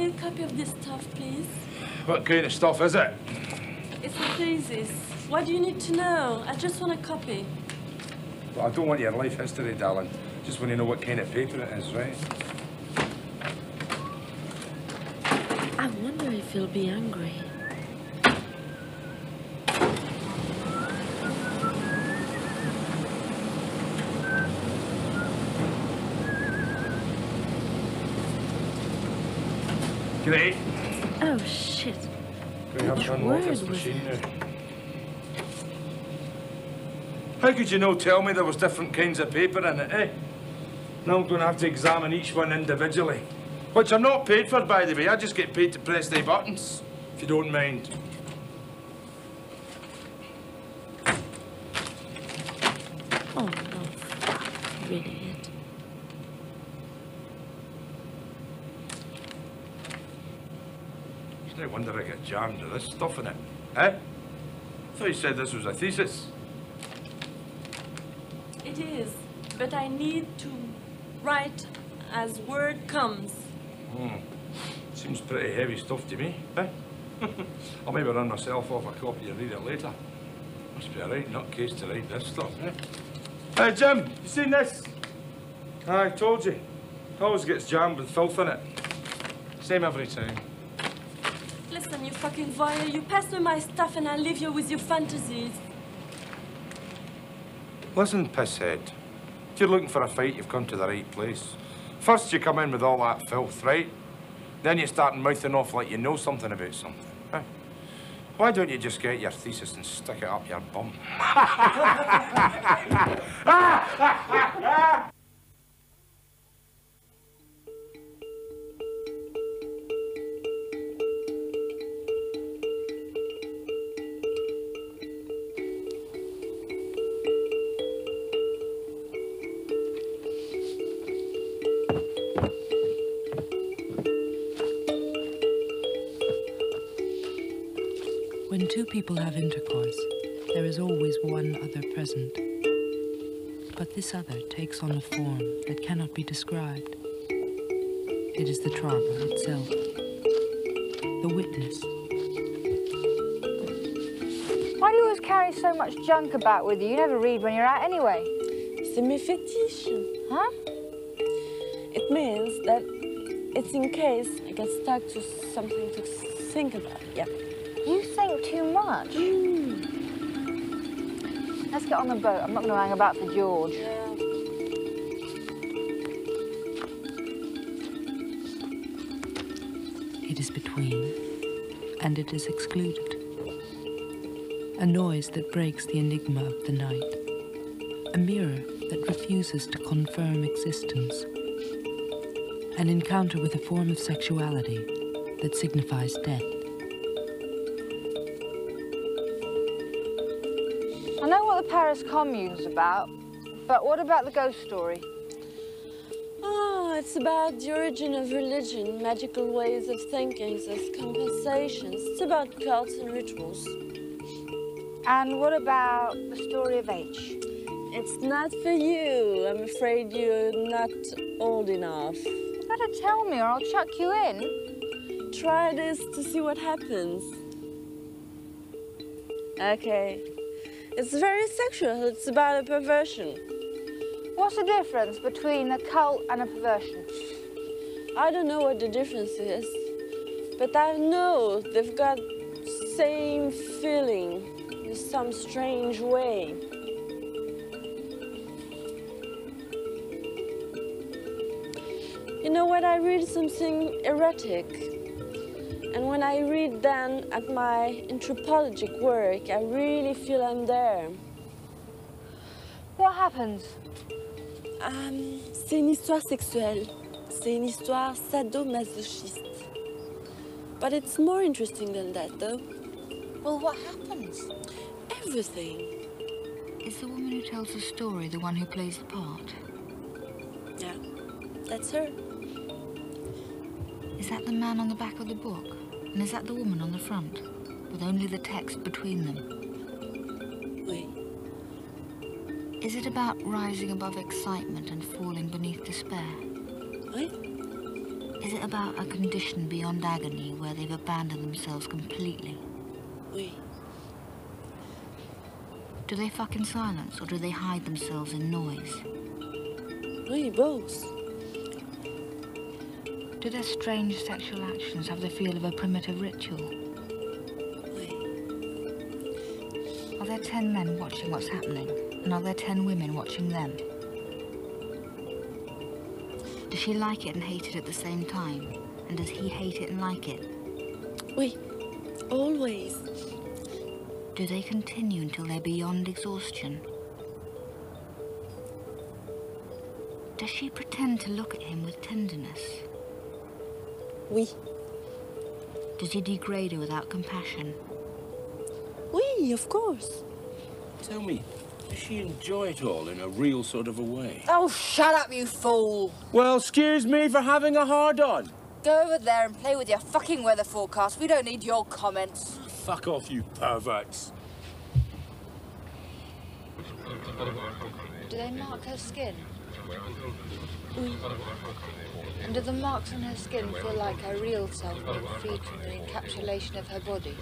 me a copy of this stuff, please? What kind of stuff is it? It's a thesis. What do you need to know? I just want a copy. But I don't want your life history, darling. Just want to know what kind of paper it is, right? I wonder if he'll be angry. Great. Oh, shit. Which word was it? How could you no tell me there was different kinds of paper in it, eh? Now I'm going to have to examine each one individually. Which I'm not paid for, by the way. I just get paid to press the buttons, if you don't mind. Oh, no. Really? I wonder I get jammed with this stuff in it, eh? I thought you said this was a thesis. It is, but I need to write as word comes. Hmm. Seems pretty heavy stuff to me, eh? I'll maybe run myself off a copy and read it later. Must be a right nutcase to write this stuff, eh? Hey, Jim, you seen this? I told you. It always gets jammed with filth in it. Same every time. Listen, you fucking voyeur, you pass me my stuff and I leave you with your fantasies. Listen, pisshead. If you're looking for a fight, you've come to the right place. First, you come in with all that filth, right? Then you start mouthing off like you know something about something. Huh? Why don't you just get your thesis and stick it up your bum? When two people have intercourse, there is always one other present. But this other takes on a form that cannot be described. It is the trauma itself, the witness. Why do you always carry so much junk about with you? You never read when you're out anyway. C'est mes fétiches. Huh? It means that it's in case I get stuck to something to think about. Yeah. You think too much. Mm. Let's get on the boat. I'm not going to hang about for George. Yeah. It is between, and it is excluded. A noise that breaks the enigma of the night. A mirror that refuses to confirm existence. An encounter with a form of sexuality that signifies death. Paris Commune's about, but what about the ghost story? Oh, it's about the origin of religion, magical ways of thinking as compensations. It's about cults and rituals. And what about the story of H? It's not for you. I'm afraid you're not old enough. You better tell me or I'll chuck you in. Try this to see what happens. Okay. It's very sexual. It's about a perversion. What's the difference between a cult and a perversion? I don't know what the difference is, but I know they've got the same feeling in some strange way. You know, when I read something erotic, and when I read then at my anthropologic work, I really feel I'm there. What happens? Um, c'est une histoire sexuelle. C'est une histoire sadomasochiste. But it's more interesting than that, though. Well, what happens? Everything. Is the woman who tells the story the one who plays the part? Yeah, that's her. Is that the man on the back of the book? And is that the woman on the front, with only the text between them? Wait. Is it about rising above excitement and falling beneath despair? Wait. Is it about a condition beyond agony where they've abandoned themselves completely? Oui. Do they fuck in silence, or do they hide themselves in noise? Oui, both. Do their strange sexual actions have the feel of a primitive ritual? Oui. Are there ten men watching what's happening, and are there ten women watching them? Does she like it and hate it at the same time? And does he hate it and like it? Oui, always. Do they continue until they're beyond exhaustion? Does she pretend to look at him with tenderness? Oui. Does he degrade her without compassion? Oui, of course. Tell me, does she enjoy it all in a real sort of a way? Oh, shut up, you fool! Well, excuse me for having a hard-on. Go over there and play with your fucking weather forecast. We don't need your comments. Fuck off, you perverts. Do they mark her skin? Oui. And do the marks on her skin feel like her real self being freed from the encapsulation of her body?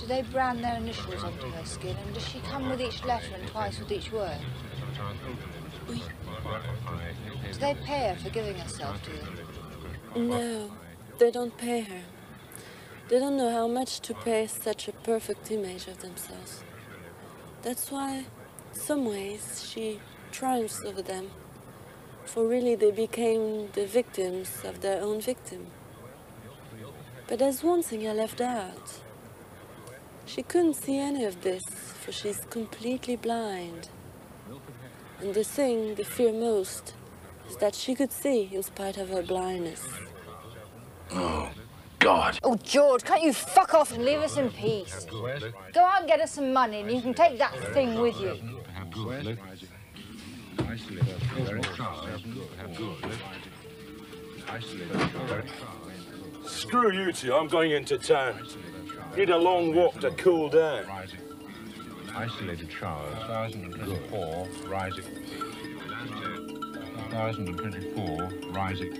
Do they brand their initials onto her skin, and does she come with each letter and twice with each word? Oui. Do they pay her for giving herself to you? No, they don't pay her. They don't know how much to pay such a perfect image of themselves. That's why, in some ways, she triumphs over them, for really they became the victims of their own victim. But there's one thing I left out. She couldn't see any of this, for she's completely blind. And the thing they fear most is that she could see in spite of her blindness. Oh, God. Oh, George, can't you fuck off and leave us in peace? Go out and get us some money, and you can take that thing with you. Screw you two, I'm going into town. Need a long walk to cool down. Isolated showers, one thousand twenty-four, rising. one thousand twenty-four, rising.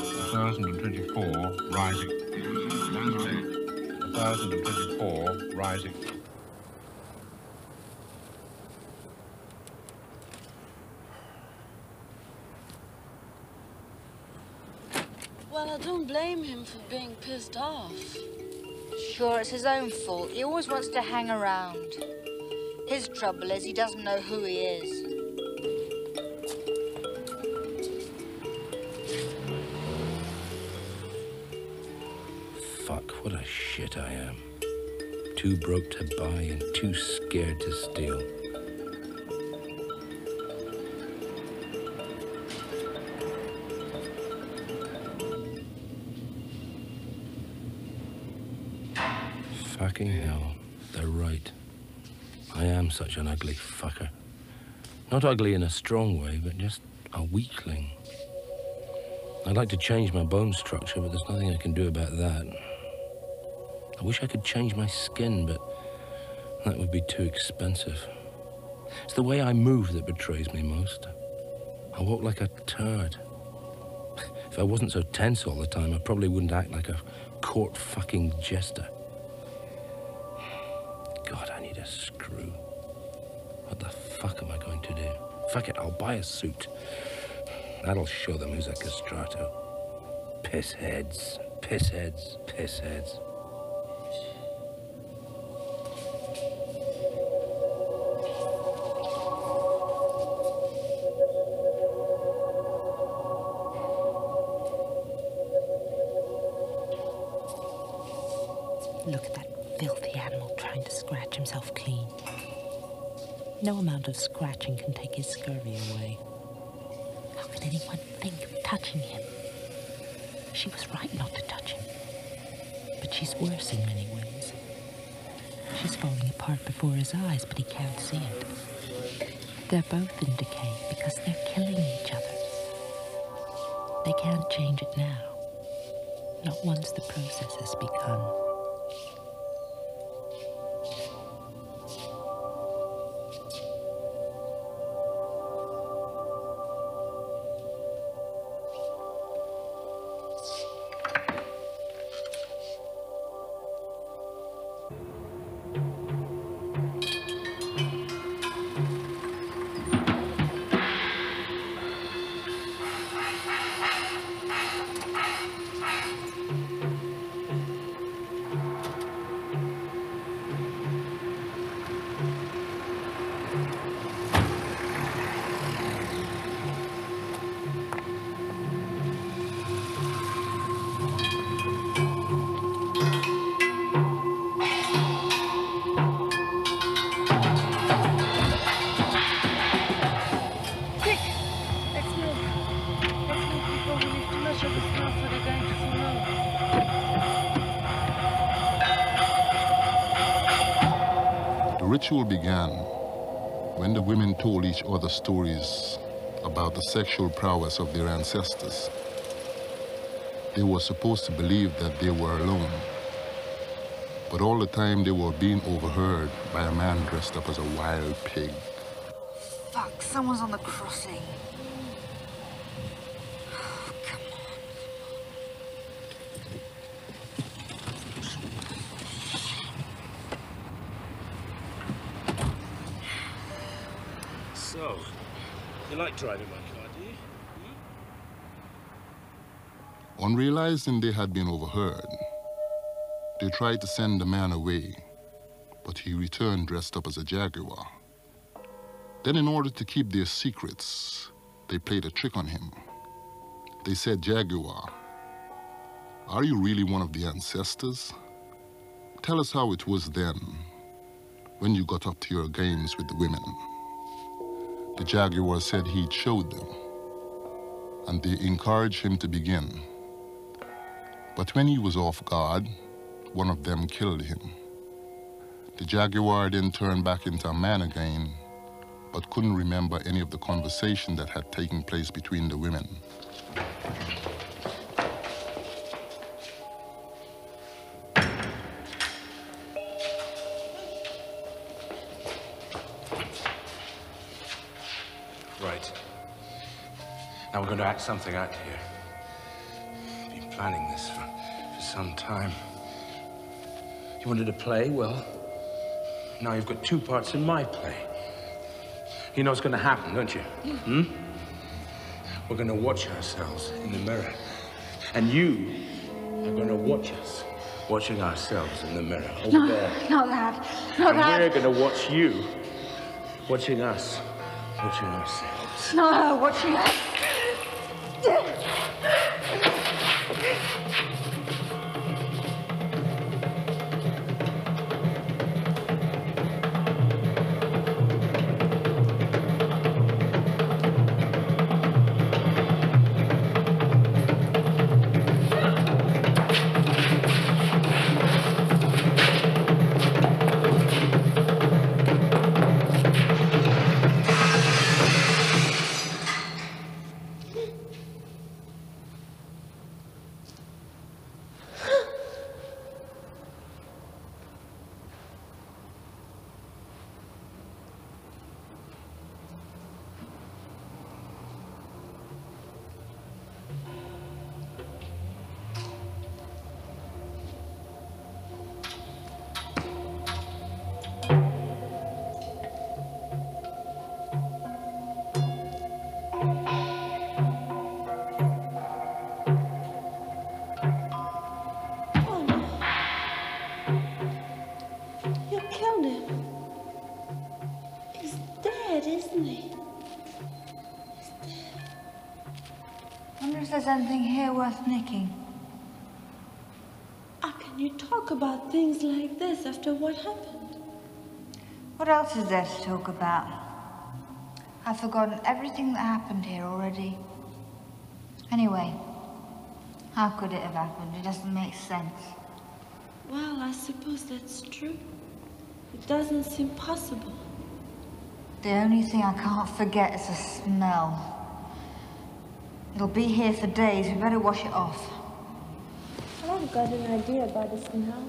one thousand twenty-four, rising. one thousand twenty-four, rising. Well, I don't blame him for being pissed off. Sure, it's his own fault. He always wants to hang around. His trouble is he doesn't know who he is. Fuck, what a shit I am. Too broke to buy and too scared to steal. Fucking hell, they're right. I am such an ugly fucker. Not ugly in a strong way, but just a weakling. I'd like to change my bone structure, but there's nothing I can do about that. I wish I could change my skin, but that would be too expensive. It's the way I move that betrays me most. I walk like a turd. If I wasn't so tense all the time, I probably wouldn't act like a court fucking jester. God, I need a screw. What the fuck am I going to do? Fuck it, I'll buy a suit. That'll show them who's a castrato. Pissheads, pissheads, pissheads. Look at that. Filthy animal trying to scratch himself clean. No amount of scratching can take his scurvy away. How could anyone think of touching him? She was right not to touch him. But she's worse in many ways. She's falling apart before his eyes, but he can't see it. They're both in decay because they're killing each other. They can't change it now. Not once the process has begun. The ritual began when the women told each other stories about the sexual prowess of their ancestors. They were supposed to believe that they were alone, but all the time they were being overheard by a man dressed up as a wild pig. Fuck, someone's on the crossing. Oh, come on. So, you like driving my car, do you? On realizing they had been overheard, they tried to send the man away, but he returned dressed up as a jaguar. Then, in order to keep their secrets, they played a trick on him. They said, "Jaguar, are you really one of the ancestors? Tell us how it was then, when you got up to your games with the women." The jaguar said he'd showed them, and they encouraged him to begin. But when he was off guard, one of them killed him. The jaguar then turned back into a man again, but couldn't remember any of the conversation that had taken place between the women. Right. Now we're going to act something out here. I've been planning this for, for some time. You wanted a play? Well, now you've got two parts in my play. You know what's going to happen, don't you? Yeah. Hmm? We're going to watch ourselves in the mirror. And you are going to watch us watching ourselves in the mirror over no, there. Not that. Not and that. And we're going to watch you watching us watching ourselves. No, watching us. Something here worth nicking. How can you talk about things like this after what happened? What else is there to talk about? I've forgotten everything that happened here already. Anyway, how could it have happened? It doesn't make sense. Well, I suppose that's true. It doesn't seem possible. The only thing I can't forget is the smell. It'll be here for days. We better wash it off. I've got an idea about this now.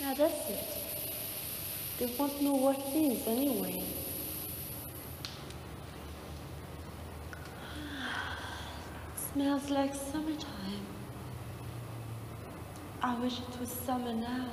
Now that's it. They won't know what it is anyway. It smells like summertime. I wish it was summer now.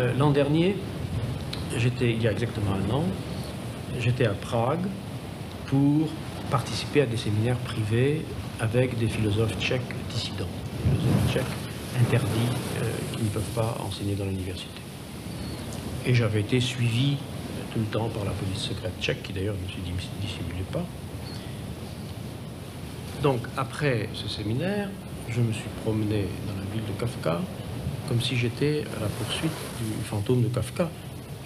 euh, l'an dernier, j'étais, il y a exactement un an, j'étais à Prague pour participer à des séminaires privés avec des philosophes tchèques dissidents, des philosophes tchèques interdits euh, qui ne peuvent pas enseigner dans l'université. Et j'avais été suivi tout le temps par la police secrète tchèque, qui d'ailleurs, je me suis dit, ne dissimulait pas. Donc, après ce séminaire, je me suis promené dans la ville de Kafka, comme si j'étais à la poursuite du fantôme de Kafka,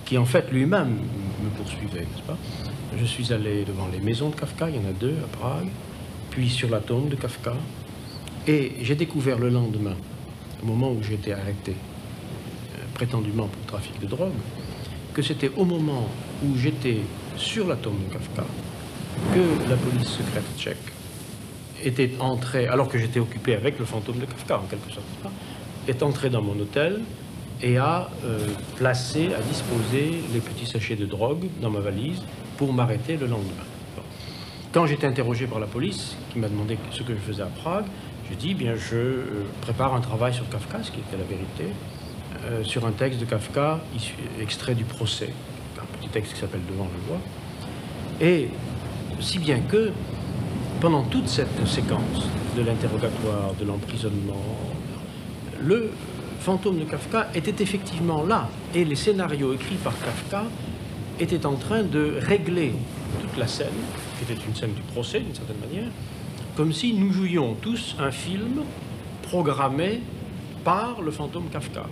qui en fait lui-même me poursuivait, n'est-ce pas? Je suis allé devant les maisons de Kafka, il y en a deux à Prague, puis sur la tombe de Kafka, et j'ai découvert le lendemain, au moment où j'étais arrêté, euh, prétendument pour trafic de drogue, que c'était au moment où j'étais sur la tombe de Kafka que la police secrète tchèque était entrée, alors que j'étais occupé avec le fantôme de Kafka en quelque sorte, est entrée dans mon hôtel et a euh, placé, a disposé les petits sachets de drogue dans ma valise pour m'arrêter le lendemain. Bon. Quand j'étais interrogé par la police, qui m'a demandé ce que je faisais à Prague, j'ai dit, eh bien, je prépare un travail sur Kafka, ce qui était la vérité, euh, sur un texte de Kafka issu, extrait du procès, un petit texte qui s'appelle Devant le roi. Et si bien que, pendant toute cette séquence de l'interrogatoire, de l'emprisonnement, le fantôme de Kafka était effectivement là, et les scénarios écrits par Kafka étaient en train de régler toute la scène, qui était une scène du procès d'une certaine manière, comme si nous jouions tous un film programmé par le fantôme Kafka.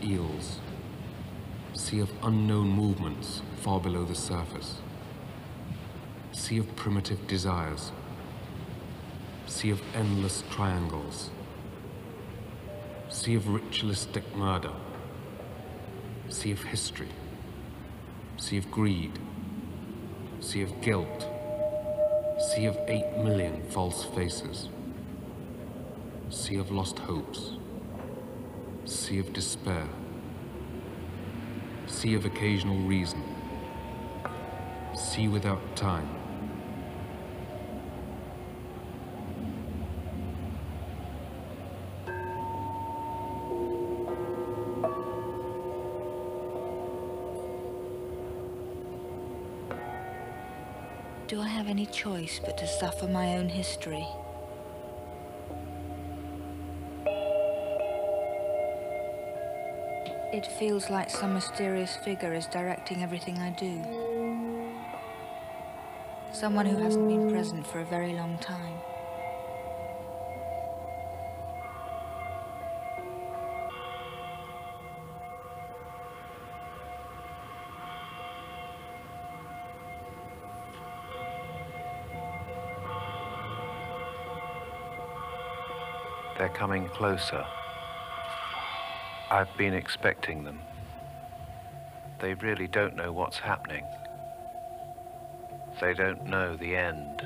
Eels, sea of unknown movements far below the surface, sea of primitive desires, sea of endless triangles, sea of ritualistic murder, sea of history, sea of greed, sea of guilt, sea of eight million false faces, sea of lost hopes, sea of despair, sea of occasional reason, sea without time. Do I have any choice but to suffer my own history? It feels like some mysterious figure is directing everything I do. Someone who hasn't been present for a very long time. They're coming closer. I've been expecting them. They really don't know what's happening. They don't know the end.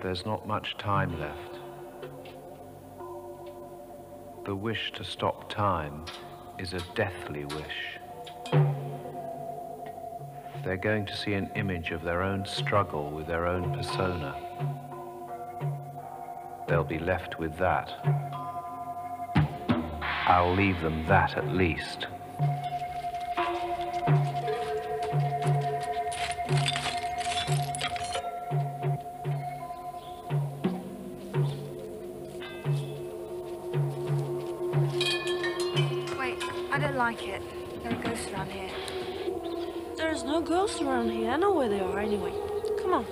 There's not much time left. The wish to stop time is a deathly wish. They're going to see an image of their own struggle with their own persona. They'll be left with that. I'll leave them that at least. Around here. I know where they are anyway. Come on.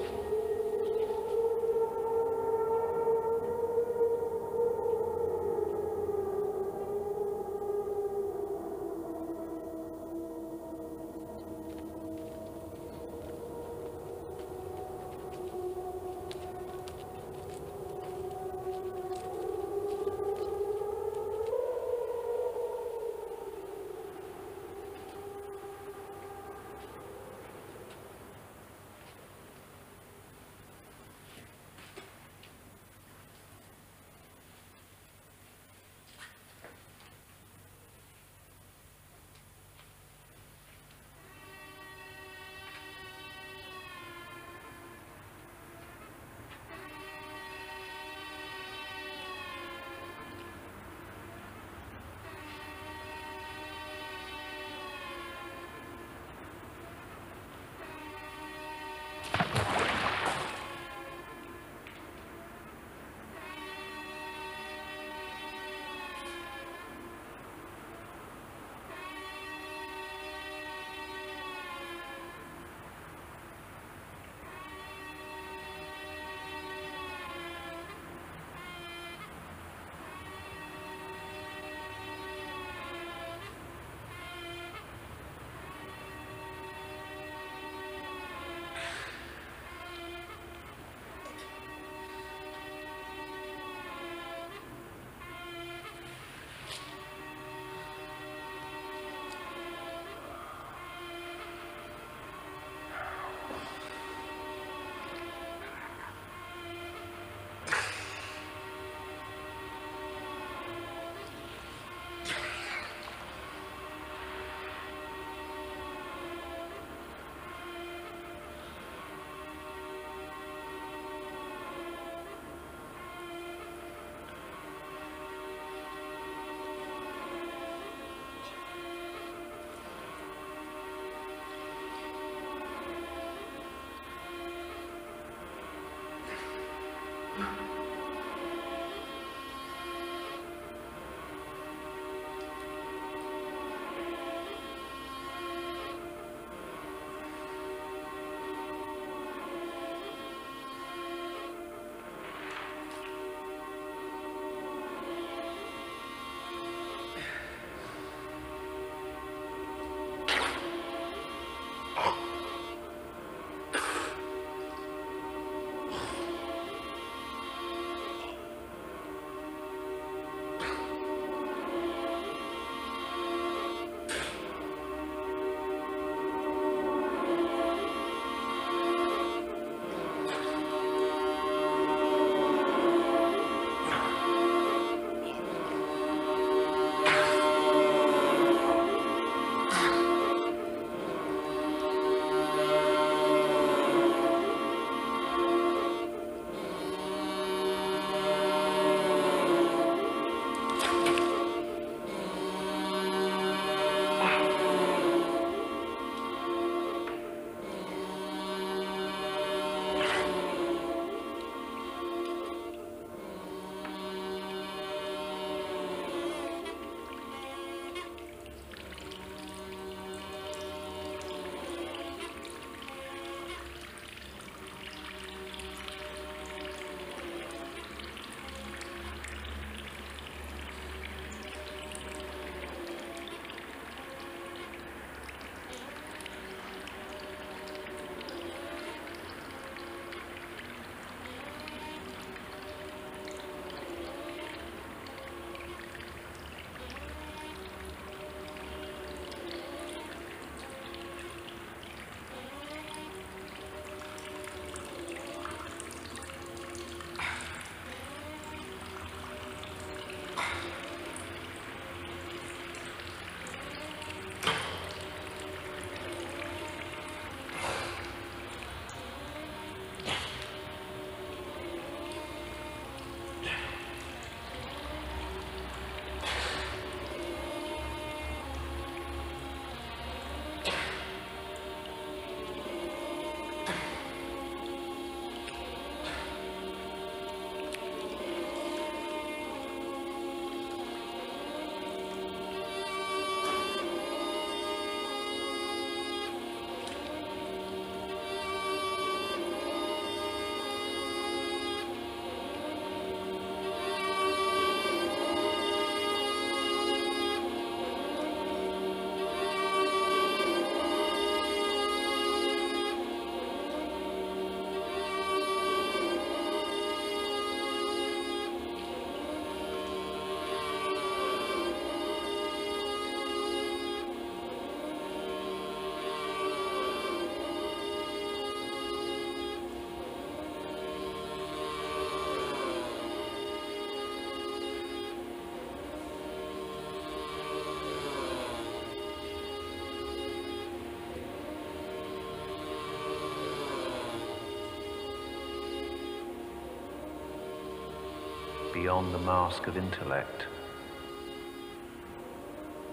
beyond the mask of intellect,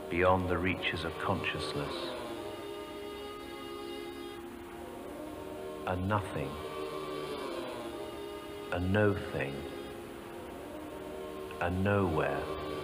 beyond the reaches of consciousness, a nothing, a no thing, a nowhere.